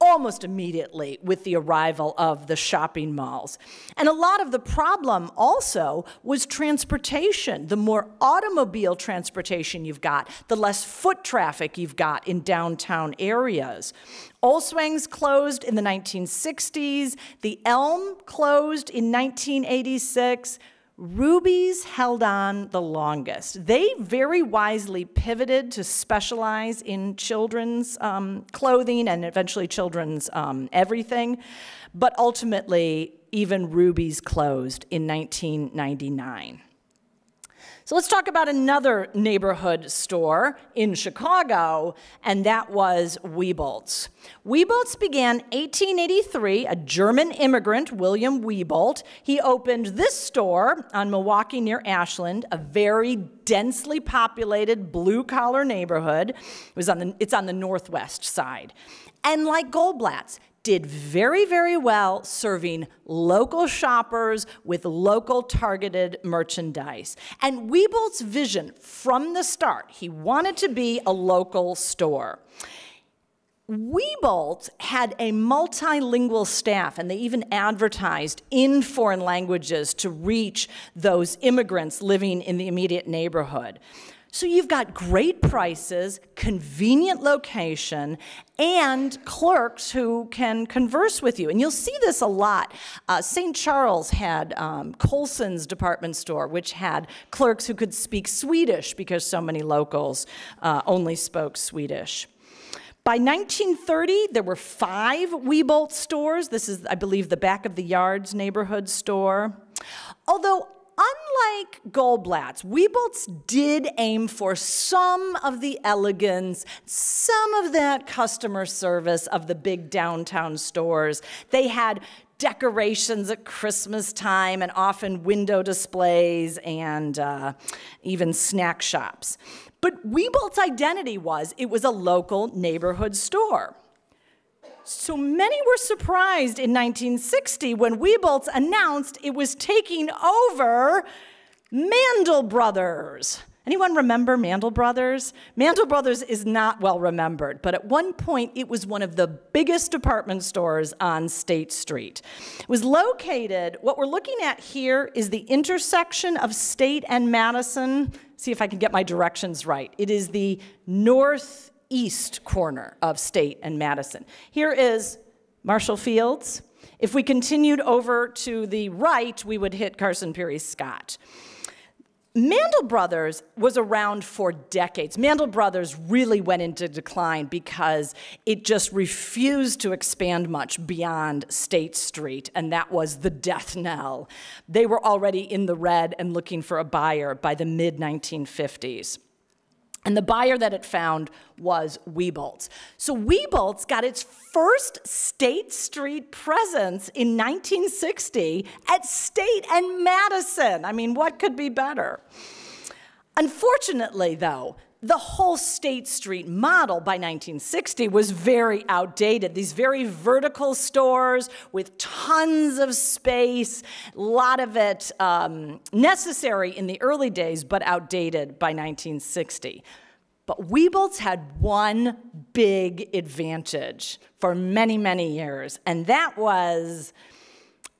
almost immediately with the arrival of the shopping malls. And a lot of the problem also was transportation. The more automobile transportation you've got, the less foot traffic you've got in downtown areas. Olswang's closed in the nineteen sixties. The Elm closed in nineteen eighty-six. Ruby's held on the longest. They very wisely pivoted to specialize in children's um, clothing and eventually children's um, everything, but ultimately even Ruby's closed in nineteen ninety-nine. So let's talk about another neighborhood store in Chicago, and that was Wieboldts. Wieboldts began eighteen eighty-three, a German immigrant, William Wiebolt. He opened this store on Milwaukee near Ashland, a very densely populated blue-collar neighborhood. It was on the, it's on the northwest side. And like Goldblatt's, did very, very well serving local shoppers with local targeted merchandise. And Wieboldt's vision from the start, he wanted to be a local store. Wieboldts had a multilingual staff, and they even advertised in foreign languages to reach those immigrants living in the immediate neighborhood. So you've got great prices, convenient location, and clerks who can converse with you. And you'll see this a lot. Uh, Saint Charles had um, Colson's department store, which had clerks who could speak Swedish because so many locals uh, only spoke Swedish. By nineteen thirty, there were five Wieboldts stores. This is, I believe, the Back of the Yards neighborhood store. Although unlike Goldblatt's, Wieboldts did aim for some of the elegance, some of that customer service of the big downtown stores. They had decorations at Christmas time and often window displays and uh, even snack shops. But Wieboldts' identity was it was a local neighborhood store. So many were surprised in nineteen sixty when Wieboldts announced it was taking over Mandel Brothers. Anyone remember Mandel Brothers? Mandel Brothers is not well remembered, but at one point it was one of the biggest department stores on State Street. It was located, what we're looking at here is the intersection of State and Madison. See if I can get my directions right. It is the northeast corner of State and Madison. Here is Marshall Fields. If we continued over to the right, we would hit Carson Pirie Scott. Mandel Brothers was around for decades. Mandel Brothers really went into decline because it just refused to expand much beyond State Street, and that was the death knell. They were already in the red and looking for a buyer by the mid nineteen fifties. And the buyer that it found was Wieboldts. So Wieboldts got its first State Street presence in nineteen sixty at State and Madison. I mean, what could be better? Unfortunately, though, the whole State Street model by nineteen sixty was very outdated. These very vertical stores with tons of space, a lot of it um, necessary in the early days, but outdated by nineteen sixty. But Wieboldts had one big advantage for many, many years, and that was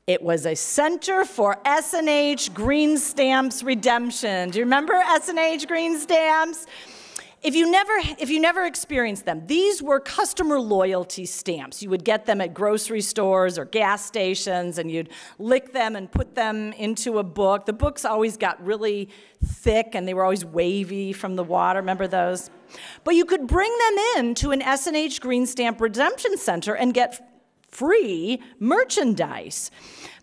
it was a center for S and H Green Stamps redemption. Do you remember S and H Green Stamps? If you never, if you never experienced them, these were customer loyalty stamps. You would get them at grocery stores or gas stations, and you'd lick them and put them into a book. The books always got really thick, and they were always wavy from the water. Remember those? But you could bring them in to an S and H Green Stamp redemption center and get free merchandise.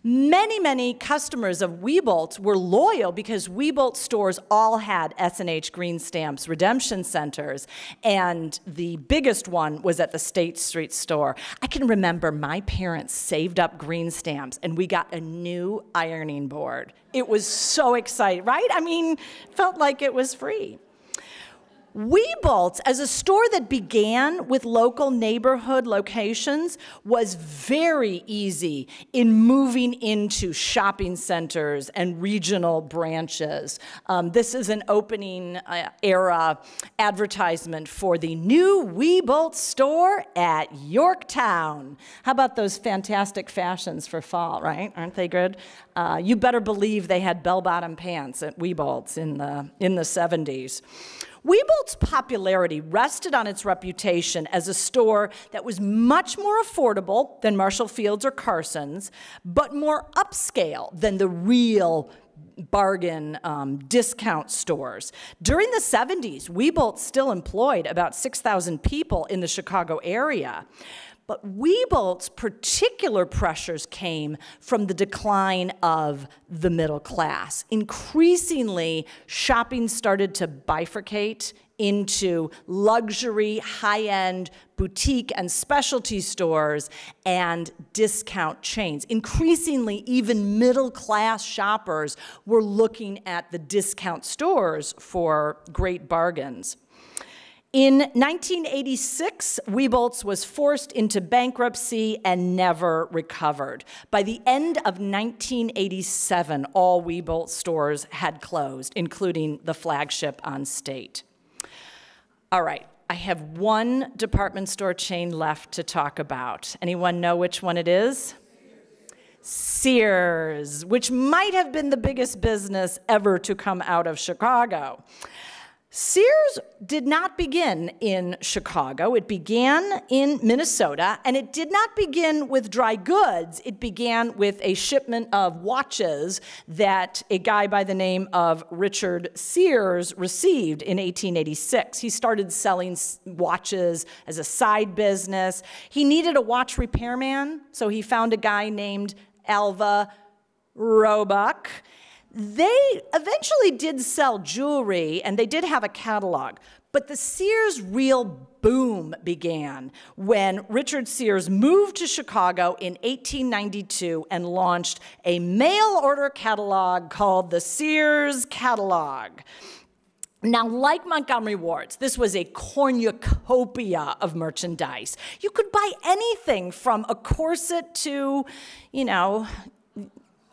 Many, many customers of Wieboldts were loyal because Wieboldts stores all had S and H Green Stamps redemption centers, and the biggest one was at the State Street store. I can remember my parents saved up green stamps, and we got a new ironing board. It was so exciting, right? I mean, felt like it was free. Wieboldts, as a store that began with local neighborhood locations, was very easy in moving into shopping centers and regional branches. Um, this is an opening uh, era advertisement for the new Wieboldts store at Yorktown. How about those fantastic fashions for fall, right? Aren't they good? Uh, you better believe they had bell-bottom pants at Wieboldts in the, in the seventies. Wieboldts' popularity rested on its reputation as a store that was much more affordable than Marshall Fields or Carson's, but more upscale than the real bargain um, discount stores. During the seventies, Wieboldts still employed about six thousand people in the Chicago area. But Wieboldts' particular pressures came from the decline of the middle class. Increasingly, shopping started to bifurcate into luxury, high-end boutique and specialty stores and discount chains. Increasingly, even middle-class shoppers were looking at the discount stores for great bargains. In nineteen eighty-six, Wieboldts was forced into bankruptcy and never recovered. By the end of nineteen eighty-seven, all Wieboldts stores had closed, including the flagship on State. All right, I have one department store chain left to talk about. Anyone know which one it is? Sears, which might have been the biggest business ever to come out of Chicago. Sears did not begin in Chicago. It began in Minnesota, and it did not begin with dry goods. It began with a shipment of watches that a guy by the name of Richard Sears received in eighteen eighty-six. He started selling watches as a side business. He needed a watch repairman, so he found a guy named Alva Roebuck. They eventually did sell jewelry, and they did have a catalog, but the Sears real boom began when Richard Sears moved to Chicago in eighteen ninety-two and launched a mail-order catalog called the Sears Catalog. Now, like Montgomery Ward's, this was a cornucopia of merchandise. You could buy anything from a corset to, you know,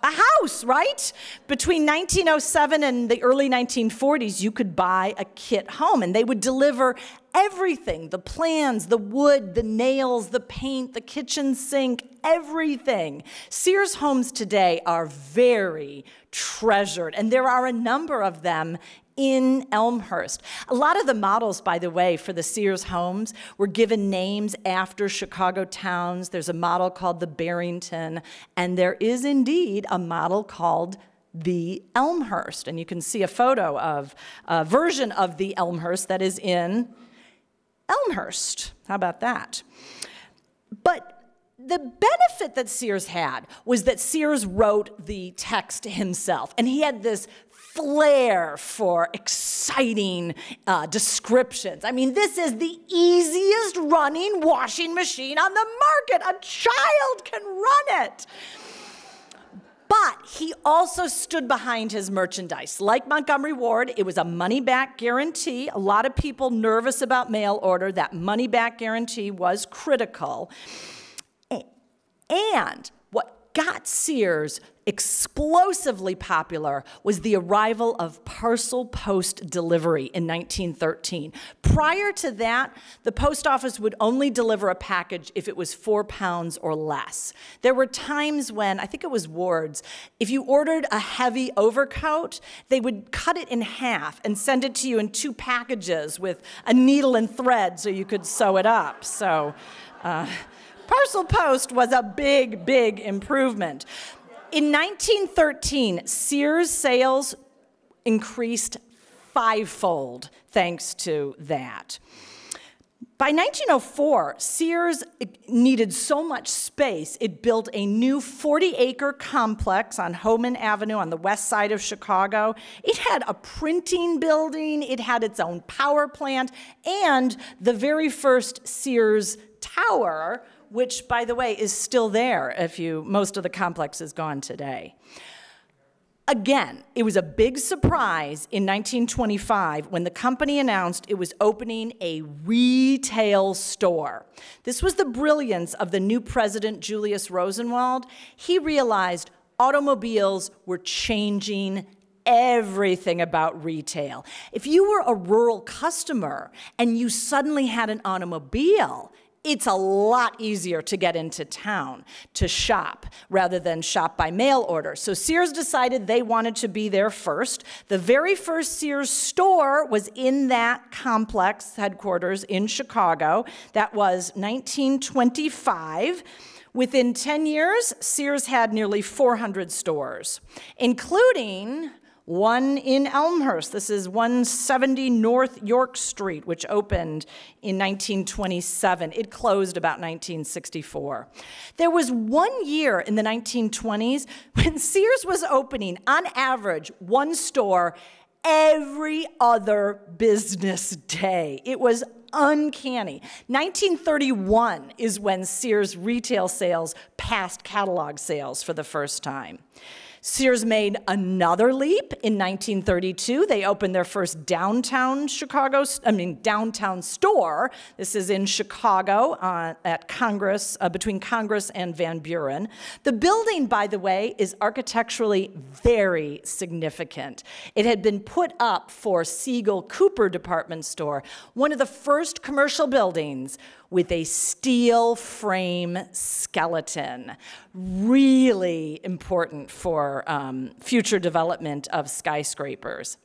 a house, right? Between nineteen oh seven and the early nineteen forties, you could buy a kit home, and they would deliver everything, the plans, the wood, the nails, the paint, the kitchen sink, everything. Sears homes today are very treasured, and there are a number of them in Elmhurst. A lot of the models, by the way, for the Sears homes were given names after Chicago towns. There's a model called the Barrington, and there is indeed a model called the Elmhurst. And you can see a photo of a version of the Elmhurst that is in Elmhurst. How about that? But the benefit that Sears had was that Sears wrote the text himself, and he had this flair for exciting uh, descriptions. I mean, this is the easiest running washing machine on the market. A child can run it. But he also stood behind his merchandise. Like Montgomery Ward, it was a money-back guarantee. A lot of people nervous about mail order. That money-back guarantee was critical. And what got Sears explosively popular was the arrival of parcel post delivery in nineteen thirteen. Prior to that, the post office would only deliver a package if it was four pounds or less. There were times when, I think it was Wards, if you ordered a heavy overcoat, they would cut it in half and send it to you in two packages with a needle and thread so you could sew it up. So uh, parcel post was a big, big improvement. In nineteen thirteen, Sears sales increased fivefold thanks to that. By nineteen oh four, Sears needed so much space, it built a new forty acre complex on Homan Avenue on the west side of Chicago. It had a printing building, it had its own power plant, and the very first Sears Tower, which, by the way, is still there if you, most of the complex is gone today. Again, it was a big surprise in nineteen twenty-five when the company announced it was opening a retail store. This was the brilliance of the new president, Julius Rosenwald. He realized automobiles were changing everything about retail. If you were a rural customer and you suddenly had an automobile, it's a lot easier to get into town to shop rather than shop by mail order. So Sears decided they wanted to be there first. The very first Sears store was in that complex headquarters in Chicago. That was nineteen twenty-five. Within ten years, Sears had nearly four hundred stores, including one in Elmhurst. This is one seventy North York Street, which opened in nineteen twenty-seven. It closed about nineteen sixty-four. There was one year in the nineteen twenties when Sears was opening, on average, one store every other business day. It was uncanny. nineteen thirty-one is when Sears retail sales passed catalog sales for the first time. Sears made another leap in nineteen thirty-two. They opened their first downtown Chicago, I mean downtown store. This is in Chicago uh, at Congress, uh, between Congress and Van Buren. The building, by the way, is architecturally very significant. It had been put up for Siegel Cooper Department Store, one of the first commercial buildings with a steel frame skeleton. Really important for um, future development of skyscrapers.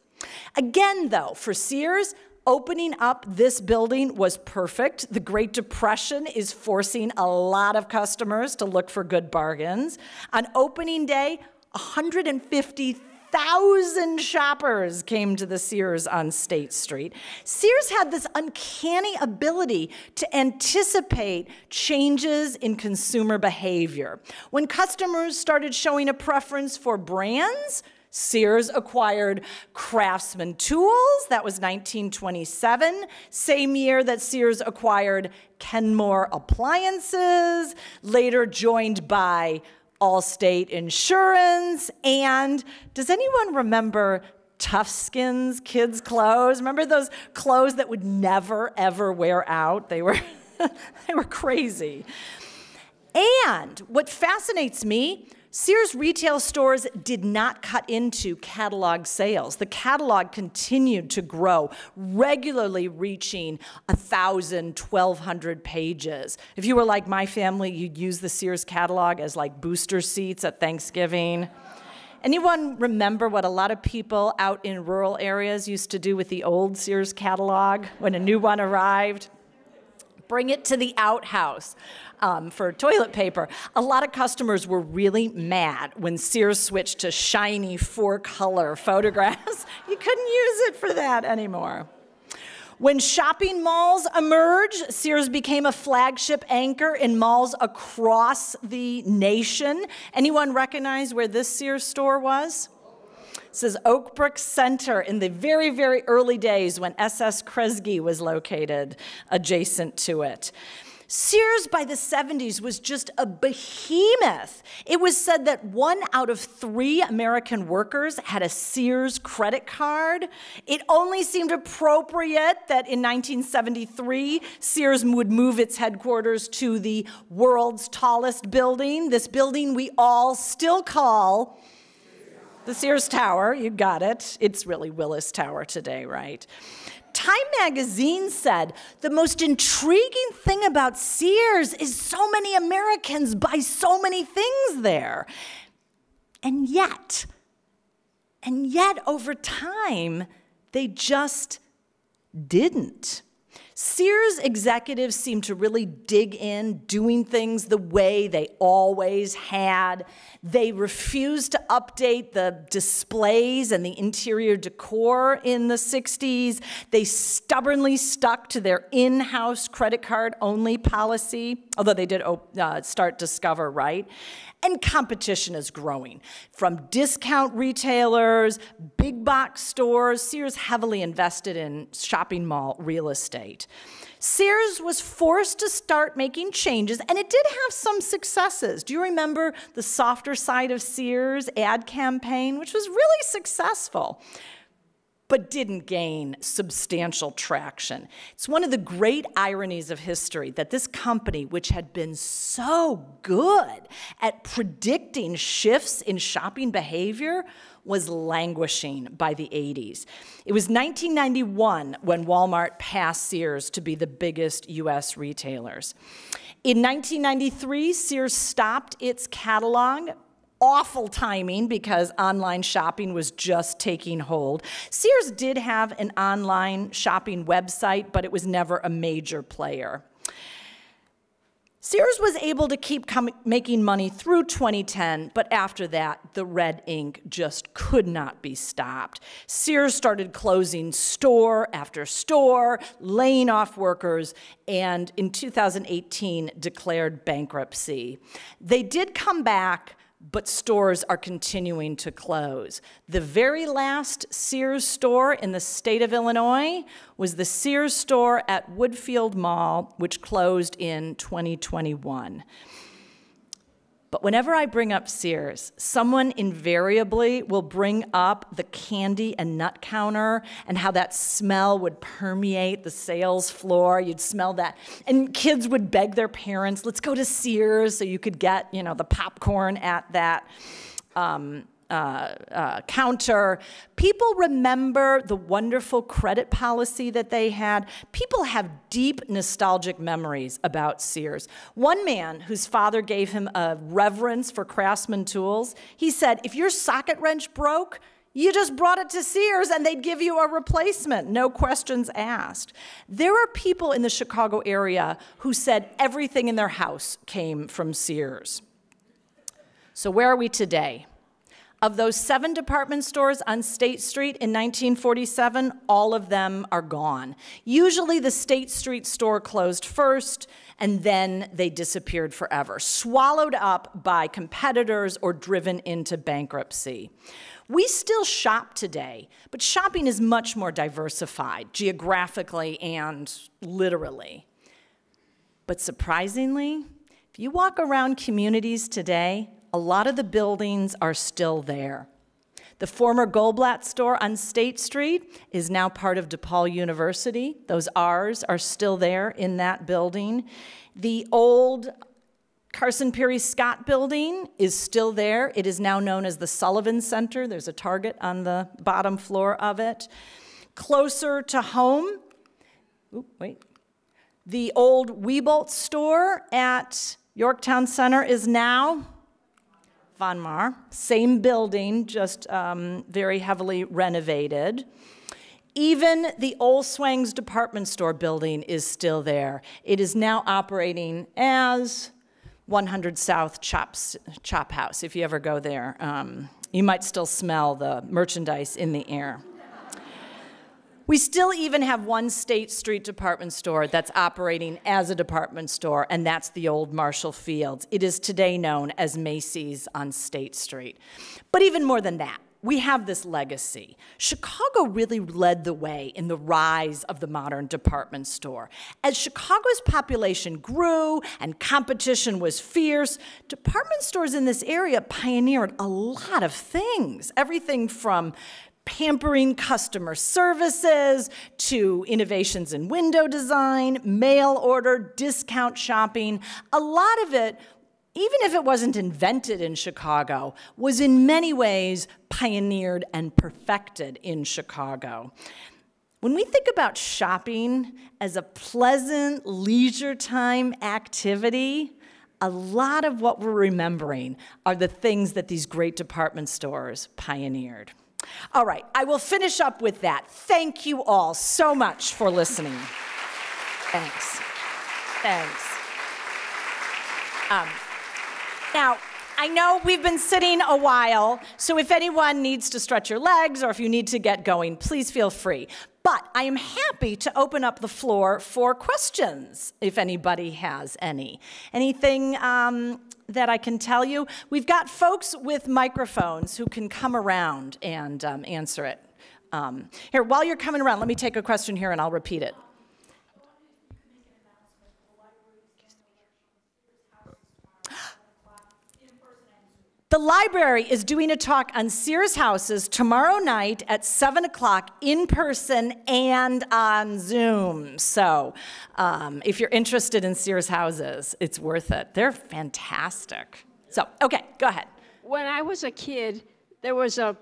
Again, though, for Sears, opening up this building was perfect. The Great Depression is forcing a lot of customers to look for good bargains. On opening day, one hundred fifty thousand shoppers came to the Sears on State Street. Sears had this uncanny ability to anticipate changes in consumer behavior. When customers started showing a preference for brands, Sears acquired Craftsman Tools. That was nineteen twenty-seven, same year that Sears acquired Kenmore Appliances, later joined by Allstate Insurance. And does anyone remember Toughskins kids' clothes? Remember those clothes that would never, ever wear out? They were, they were crazy. And what fascinates me, Sears retail stores did not cut into catalog sales. The catalog continued to grow, regularly reaching one thousand, twelve hundred pages. If you were like my family, you'd use the Sears catalog as like booster seats at Thanksgiving. Anyone remember what a lot of people out in rural areas used to do with the old Sears catalog when a new one arrived? Bring it to the outhouse um, for toilet paper. A lot of customers were really mad when Sears switched to shiny four-color photographs. You couldn't use it for that anymore. When shopping malls emerged, Sears became a flagship anchor in malls across the nation. Anyone recognize where this Sears store was? This is Oakbrook Center in the very, very early days when S S Kresge was located adjacent to it. Sears by the seventies was just a behemoth. It was said that one out of three American workers had a Sears credit card. It only seemed appropriate that in nineteen seventy-three, Sears would move its headquarters to the world's tallest building, this building we all still call the Sears Tower. You got it. It's really Willis Tower today, right? Time magazine said, the most intriguing thing about Sears is so many Americans buy so many things there. And yet, and yet over time, they just didn't. Sears executives seemed to really dig in, doing things the way they always had. They refused to update the displays and the interior decor in the sixties. They stubbornly stuck to their in-house credit card only policy, although they did uh, start Discover, right? And competition is growing from discount retailers, big box stores. Sears heavily invested in shopping mall real estate. Sears was forced to start making changes, and it did have some successes. Do you remember the Softer Side of Sears ad campaign, which was really successful, but didn't gain substantial traction? It's one of the great ironies of history that this company, which had been so good at predicting shifts in shopping behavior, was languishing by the eighties. It was nineteen ninety-one when Walmart passed Sears to be the biggest U S retailers. In nineteen ninety-three, Sears stopped its catalog. Awful timing because online shopping was just taking hold. Sears did have an online shopping website, but it was never a major player. Sears was able to keep making money through twenty ten, but after that, the red ink just could not be stopped. Sears started closing store after store, laying off workers, and in two thousand eighteen declared bankruptcy. They did come back, but stores are continuing to close. The very last Sears store in the state of Illinois was the Sears store at Woodfield Mall, which closed in twenty twenty-one. But whenever I bring up Sears, someone invariably will bring up the candy and nut counter and how that smell would permeate the sales floor. You'd smell that. And kids would beg their parents, let's go to Sears so you could get, you know, the popcorn at that um, uh, uh, counter. People remember the wonderful credit policy that they had. People have deep nostalgic memories about Sears. One man whose father gave him a reverence for Craftsman Tools, he said, if your socket wrench broke, you just brought it to Sears and they'd give you a replacement, no questions asked. There are people in the Chicago area who said everything in their house came from Sears. So where are we today? Of those seven department stores on State Street in nineteen forty-seven, all of them are gone. Usually the State Street store closed first, and then they disappeared forever, swallowed up by competitors or driven into bankruptcy. We still shop today, but shopping is much more diversified geographically and literally. But surprisingly, if you walk around communities today, a lot of the buildings are still there. The former Goldblatt's store on State Street is now part of DePaul University. Those R's are still there in that building. The old Carson Pirie Scott building is still there. It is now known as the Sullivan Center. There's a Target on the bottom floor of it. Closer to home, ooh, wait, the old Wieboldts store at Yorktown Center is now Von Maur, same building, just um, very heavily renovated. Even the Old Swang's department store building is still there. It is now operating as one hundred South Chops, Chop House. If you ever go there, um, you might still smell the merchandise in the air. We still even have one State Street department store that's operating as a department store, and that's the old Marshall Fields. It is today known as Macy's on State Street. But even more than that, we have this legacy. Chicago really led the way in the rise of the modern department store. As Chicago's population grew and competition was fierce, department stores in this area pioneered a lot of things, everything from pampering customer services to innovations in window design, mail order, discount shopping. A lot of it, even if it wasn't invented in Chicago, was in many ways pioneered and perfected in Chicago. When we think about shopping as a pleasant leisure time activity, a lot of what we're remembering are the things that these great department stores pioneered. All right, I will finish up with that. Thank you all so much for listening. Thanks. Thanks. Um, now, I know we've been sitting a while, so if anyone needs to stretch your legs or if you need to get going, please feel free. But I am happy to open up the floor for questions, if anybody has any. Anything um, that I can tell you? We've got folks with microphones who can come around and um, answer it. Um, here, while you're coming around, let me take a question here and I'll repeat it. The library is doing a talk on Sears houses tomorrow night at seven o'clock in person and on Zoom. So um, if you're interested in Sears houses, it's worth it. They're fantastic. So, okay, go ahead. When I was a kid, there was a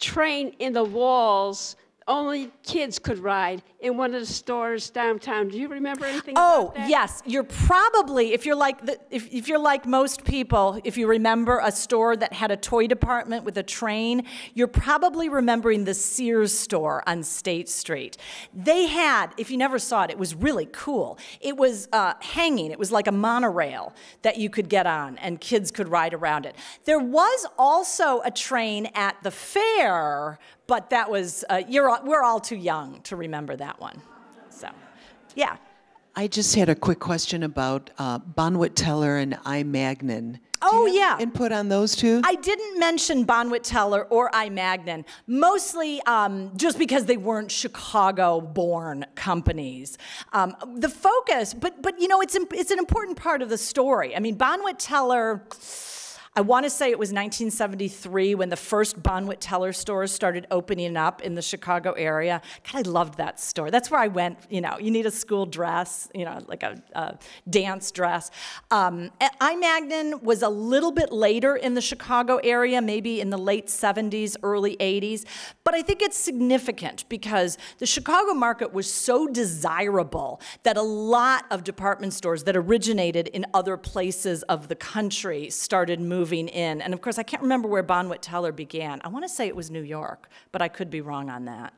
train in the walls only kids could ride in one of the stores downtown. Do you remember anything about that? Oh, yes. You're probably, if you're like the, if, if you're like most people, if you remember a store that had a toy department with a train, you're probably remembering the Sears store on State Street. They had, if you never saw it, it was really cool. It was uh, hanging. It was like a monorail that you could get on and kids could ride around it. There was also a train at the fair, but that was, uh, you're, we're all too young to remember that one. So, yeah. I just had a quick question about uh, Bonwit Teller and I. Magnin. Oh, yeah. Input on those two? I didn't mention Bonwit Teller or I. Magnin, mostly um, just because they weren't Chicago-born companies. Um, the focus, but but you know, it's it's an important part of the story. I mean, Bonwit Teller, I want to say it was nineteen seventy-three when the first Bonwit Teller stores started opening up in the Chicago area. God, I loved that store. That's where I went, you know, you need a school dress, you know, like a, a dance dress. Um, I. Magnin was a little bit later in the Chicago area, maybe in the late seventies, early eighties. But I think it's significant because the Chicago market was so desirable that a lot of department stores that originated in other places of the country started moving Moving in. And of course, I can't remember where Bonwit Teller began. I want to say it was New York, but I could be wrong on that.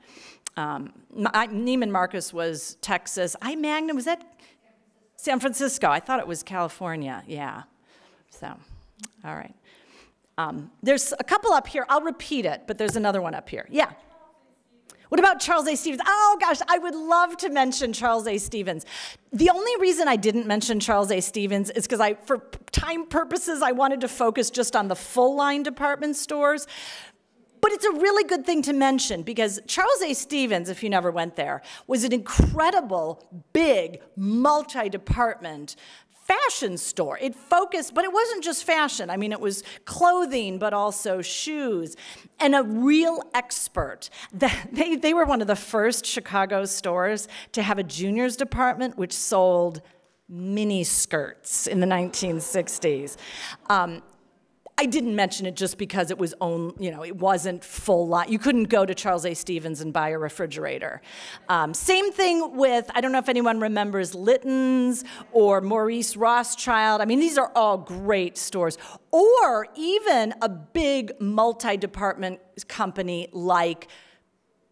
Um, I, Neiman Marcus was Texas. I. Magnin, was that San Francisco? I thought it was California. Yeah. So, all right. Um, there's a couple up here. I'll repeat it, but there's another one up here. Yeah. What about Charles A. Stevens? Oh, gosh, I would love to mention Charles A. Stevens. The only reason I didn't mention Charles A. Stevens is because I, for time purposes, I wanted to focus just on the full-line department stores. But it's a really good thing to mention because Charles A. Stevens, if you never went there, was an incredible, big, multi-department fashion store. It focused, but it wasn't just fashion. I mean, it was clothing, but also shoes. And a real expert. They, they were one of the first Chicago stores to have a juniors department, which sold mini skirts in the nineteen sixties. Um, I didn't mention it just because it was own, you know, it wasn't full lot. You couldn't go to Charles A. Stevens and buy a refrigerator. Um, same thing with, I don't know if anyone remembers Litton's or Maurice Rothschild. I mean, these are all great stores. Or even a big multi-department company like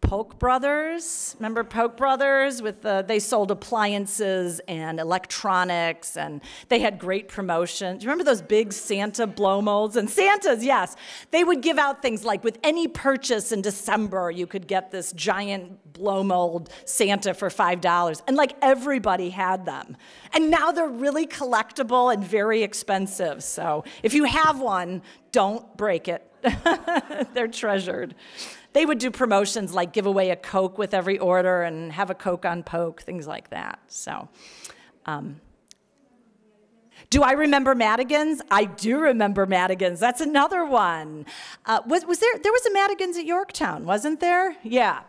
Polk Brothers, remember Polk Brothers? With the, they sold appliances and electronics, and they had great promotions. Do you remember those big Santa blow molds? And Santas, yes. They would give out things like, with any purchase in December, you could get this giant blow mold Santa for five dollars. And like everybody had them. And now they're really collectible and very expensive. So if you have one, don't break it. They're treasured. They would do promotions like give away a Coke with every order and have a Coke on Poke, things like that. So, um, do I remember Madigan's? I do remember Madigan's. That's another one. Uh, was, was there, there was a Madigan's at Yorktown, wasn't there? Yeah.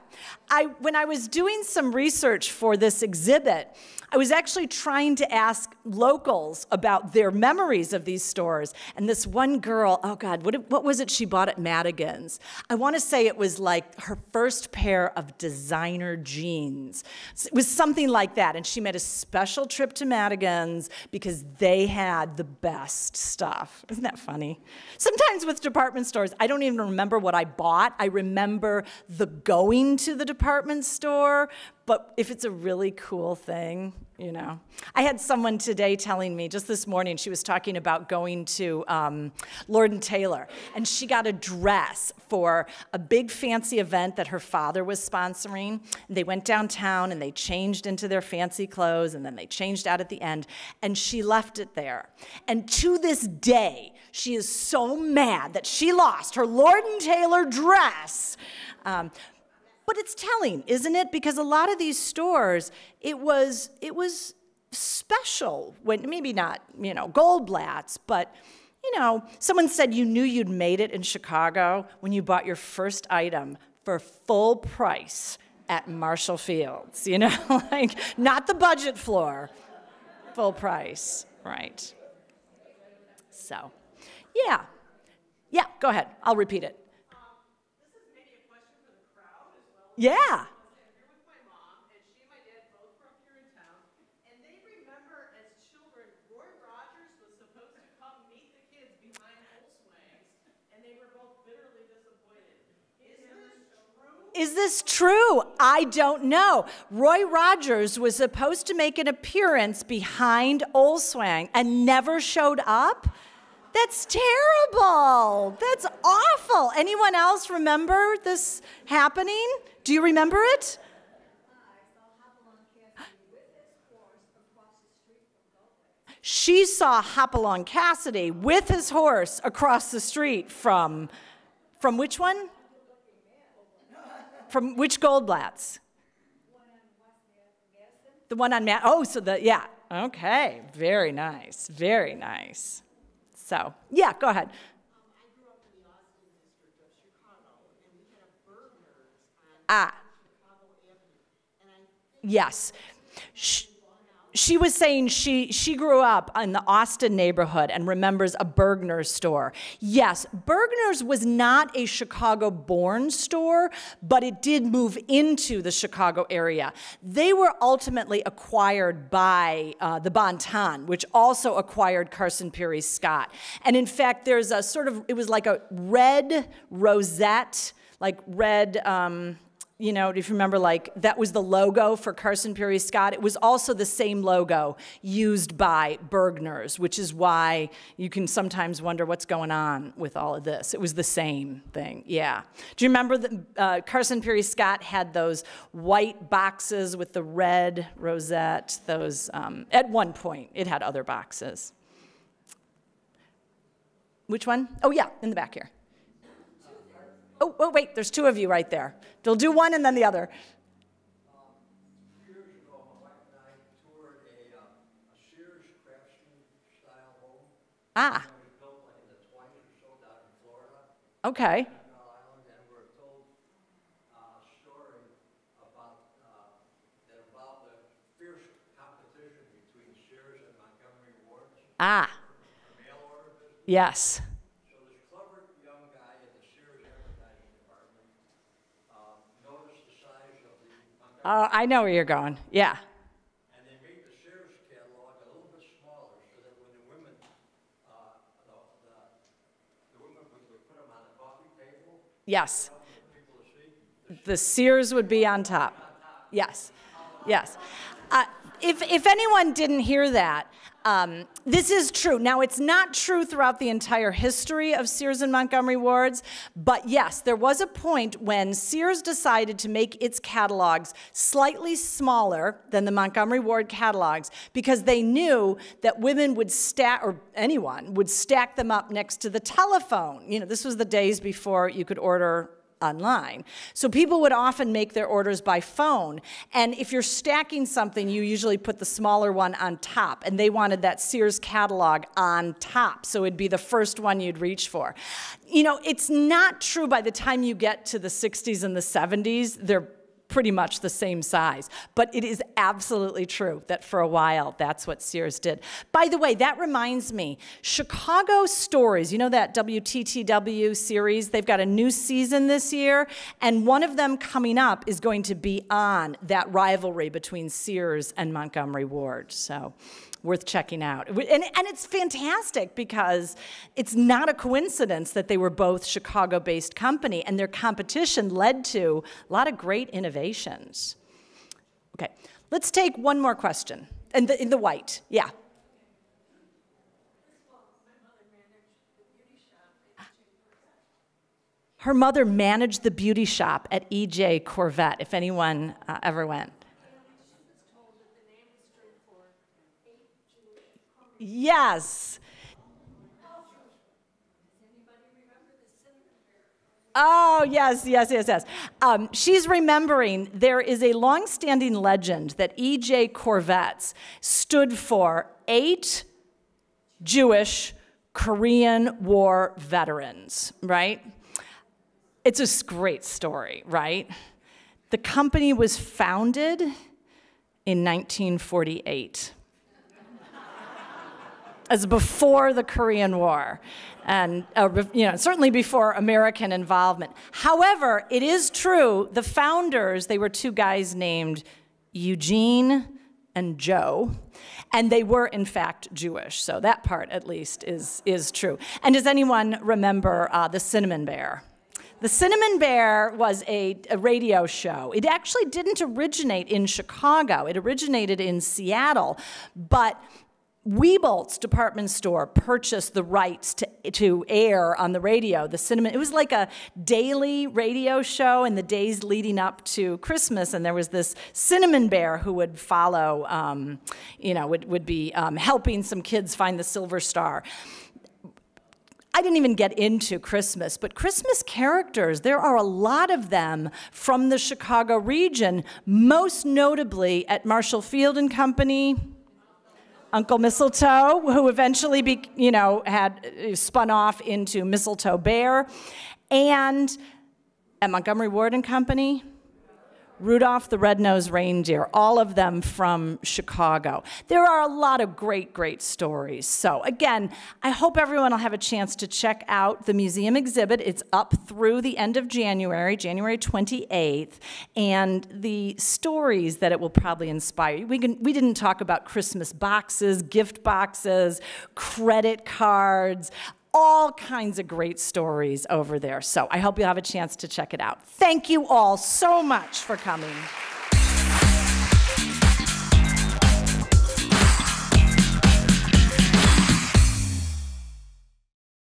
I, when I was doing some research for this exhibit, I was actually trying to ask locals about their memories of these stores. And this one girl, oh God, what, what was it she bought at Madigan's? I want to say it was like her first pair of designer jeans. It was something like that. And she made a special trip to Madigan's because they had the best stuff. Isn't that funny? Sometimes with department stores, I don't even remember what I bought. I remember the going to the department store. But if it's a really cool thing, you know. I had someone today telling me, just this morning, she was talking about going to um, Lord and Taylor. And she got a dress for a big fancy event that her father was sponsoring. And they went downtown and they changed into their fancy clothes and then they changed out at the end. And she left it there. And to this day, she is so mad that she lost her Lord and Taylor dress. Um, But it's telling, isn't it? Because a lot of these stores, it was it was special when maybe not, you know, Goldblatt's, but you know, someone said you knew you'd made it in Chicago when you bought your first item for full price at Marshall Fields, you know, like not the budget floor, full price, right? So, yeah, yeah, go ahead, I'll repeat it. Yeah. I was here with my mom, and she and my dad both grew up here in town, and they remember as children, Roy Rogers was supposed to come meet the kids behind old swags, and they were both bitterly disappointed. Is this true? Is this true? I don't know. Roy Rogers was supposed to make an appearance behind old swag and never showed up? That's terrible. That's awful. Anyone else remember this happening? Do you remember it? She saw Hopalong Cassidy with his horse across the street from, from which one? From which Goldblatt's? The one on Madison. Oh, so the, yeah. Okay, very nice, very nice. So, yeah, go ahead. Um, I grew up in the Austin district of Chicago, and we had a burgers on ah. Chicago Avenue. And I think yes. She, she was saying she, she grew up in the Austin neighborhood and remembers a Bergner's store. Yes, Bergner's was not a Chicago-born store, but it did move into the Chicago area. They were ultimately acquired by uh, the Bonton, which also acquired Carson Pirie Scott. And in fact, there's a sort of, it was like a red rosette, like red, um, you know, if you remember, like, that was the logo for Carson Pirie Scott. It was also the same logo used by Bergner's, which is why you can sometimes wonder what's going on with all of this. It was the same thing, yeah. Do you remember that uh, Carson Pirie Scott had those white boxes with the red rosette? Those, um, at one point, it had other boxes. Which one? Oh, yeah, in the back here. Oh, oh, wait, there's two of you right there. They'll do one and then the other. Um, two years ago, my wife and I toured a, uh, a Sears craftsman style home. Ah. It was built like in the twenties or so down in Florida. Okay. Ah. Yes. So this clever young guy in the Sears advertising department um, noticed the size of the... Oh, uh, I know where you're going. Yeah. And they made the Sears catalog a little bit smaller so that when the women, uh, the, the, the women would put them on the coffee table. Yes. People to see, the, the Sears would be on top. On top. Yes. Yes. Uh, If, if anyone didn't hear that, um, this is true. Now, it's not true throughout the entire history of Sears and Montgomery Wards, but yes, there was a point when Sears decided to make its catalogs slightly smaller than the Montgomery Ward catalogs because they knew that women would stack, or anyone, would stack them up next to the telephone. You know, this was the days before you could order online. So people would often make their orders by phone. And if you're stacking something, you usually put the smaller one on top. And they wanted that Sears catalog on top. So it'd be the first one you'd reach for. You know, it's not true by the time you get to the sixties and the seventies, they're pretty much the same size. But it is absolutely true that for a while, that's what Sears did. By the way, that reminds me, Chicago Stories, you know that W T T W series? They've got a new season this year, and one of them coming up is going to be on that rivalry between Sears and Montgomery Ward, so worth checking out. And, and it's fantastic because it's not a coincidence that they were both Chicago-based company, and their competition led to a lot of great innovations. Okay, let's take one more question. And the, in the white, yeah. Her mother managed the beauty shop at E J Corvette, if anyone uh, ever went. Yes. Oh, yes, yes, yes, yes. Um, she's remembering there is a long-standing legend that E J Corvettes stood for eight Jewish Korean War veterans, right? It's a great story, right? The company was founded in nineteen forty-eight. As before the Korean War, and uh, you know, certainly before American involvement. However, it is true, the founders, they were two guys named Eugene and Joe, and they were in fact Jewish, so that part at least is, is true. And does anyone remember uh, the Cinnamon Bear? The Cinnamon Bear was a, a radio show. It actually didn't originate in Chicago, it originated in Seattle, but Wieboldts department store purchased the rights to, to air on the radio, the Cinnamon. It was like a daily radio show in the days leading up to Christmas, and there was this Cinnamon Bear who would follow, um, you know, would, would be um, helping some kids find the Silver Star. I didn't even get into Christmas, but Christmas characters, there are a lot of them from the Chicago region, most notably at Marshall Field and Company, Uncle Mistletoe, who eventually, be, you know, had spun off into Mistletoe Bear, and at Montgomery Ward and Company, Rudolph the Red-Nosed Reindeer, all of them from Chicago. There are a lot of great, great stories. So again, I hope everyone will have a chance to check out the museum exhibit. It's up through the end of January, January twenty-eighth, and the stories that it will probably inspire. We, can, we didn't talk about Christmas boxes, gift boxes, credit cards, all kinds of great stories over there. So I hope you'll have a chance to check it out. Thank you all so much for coming.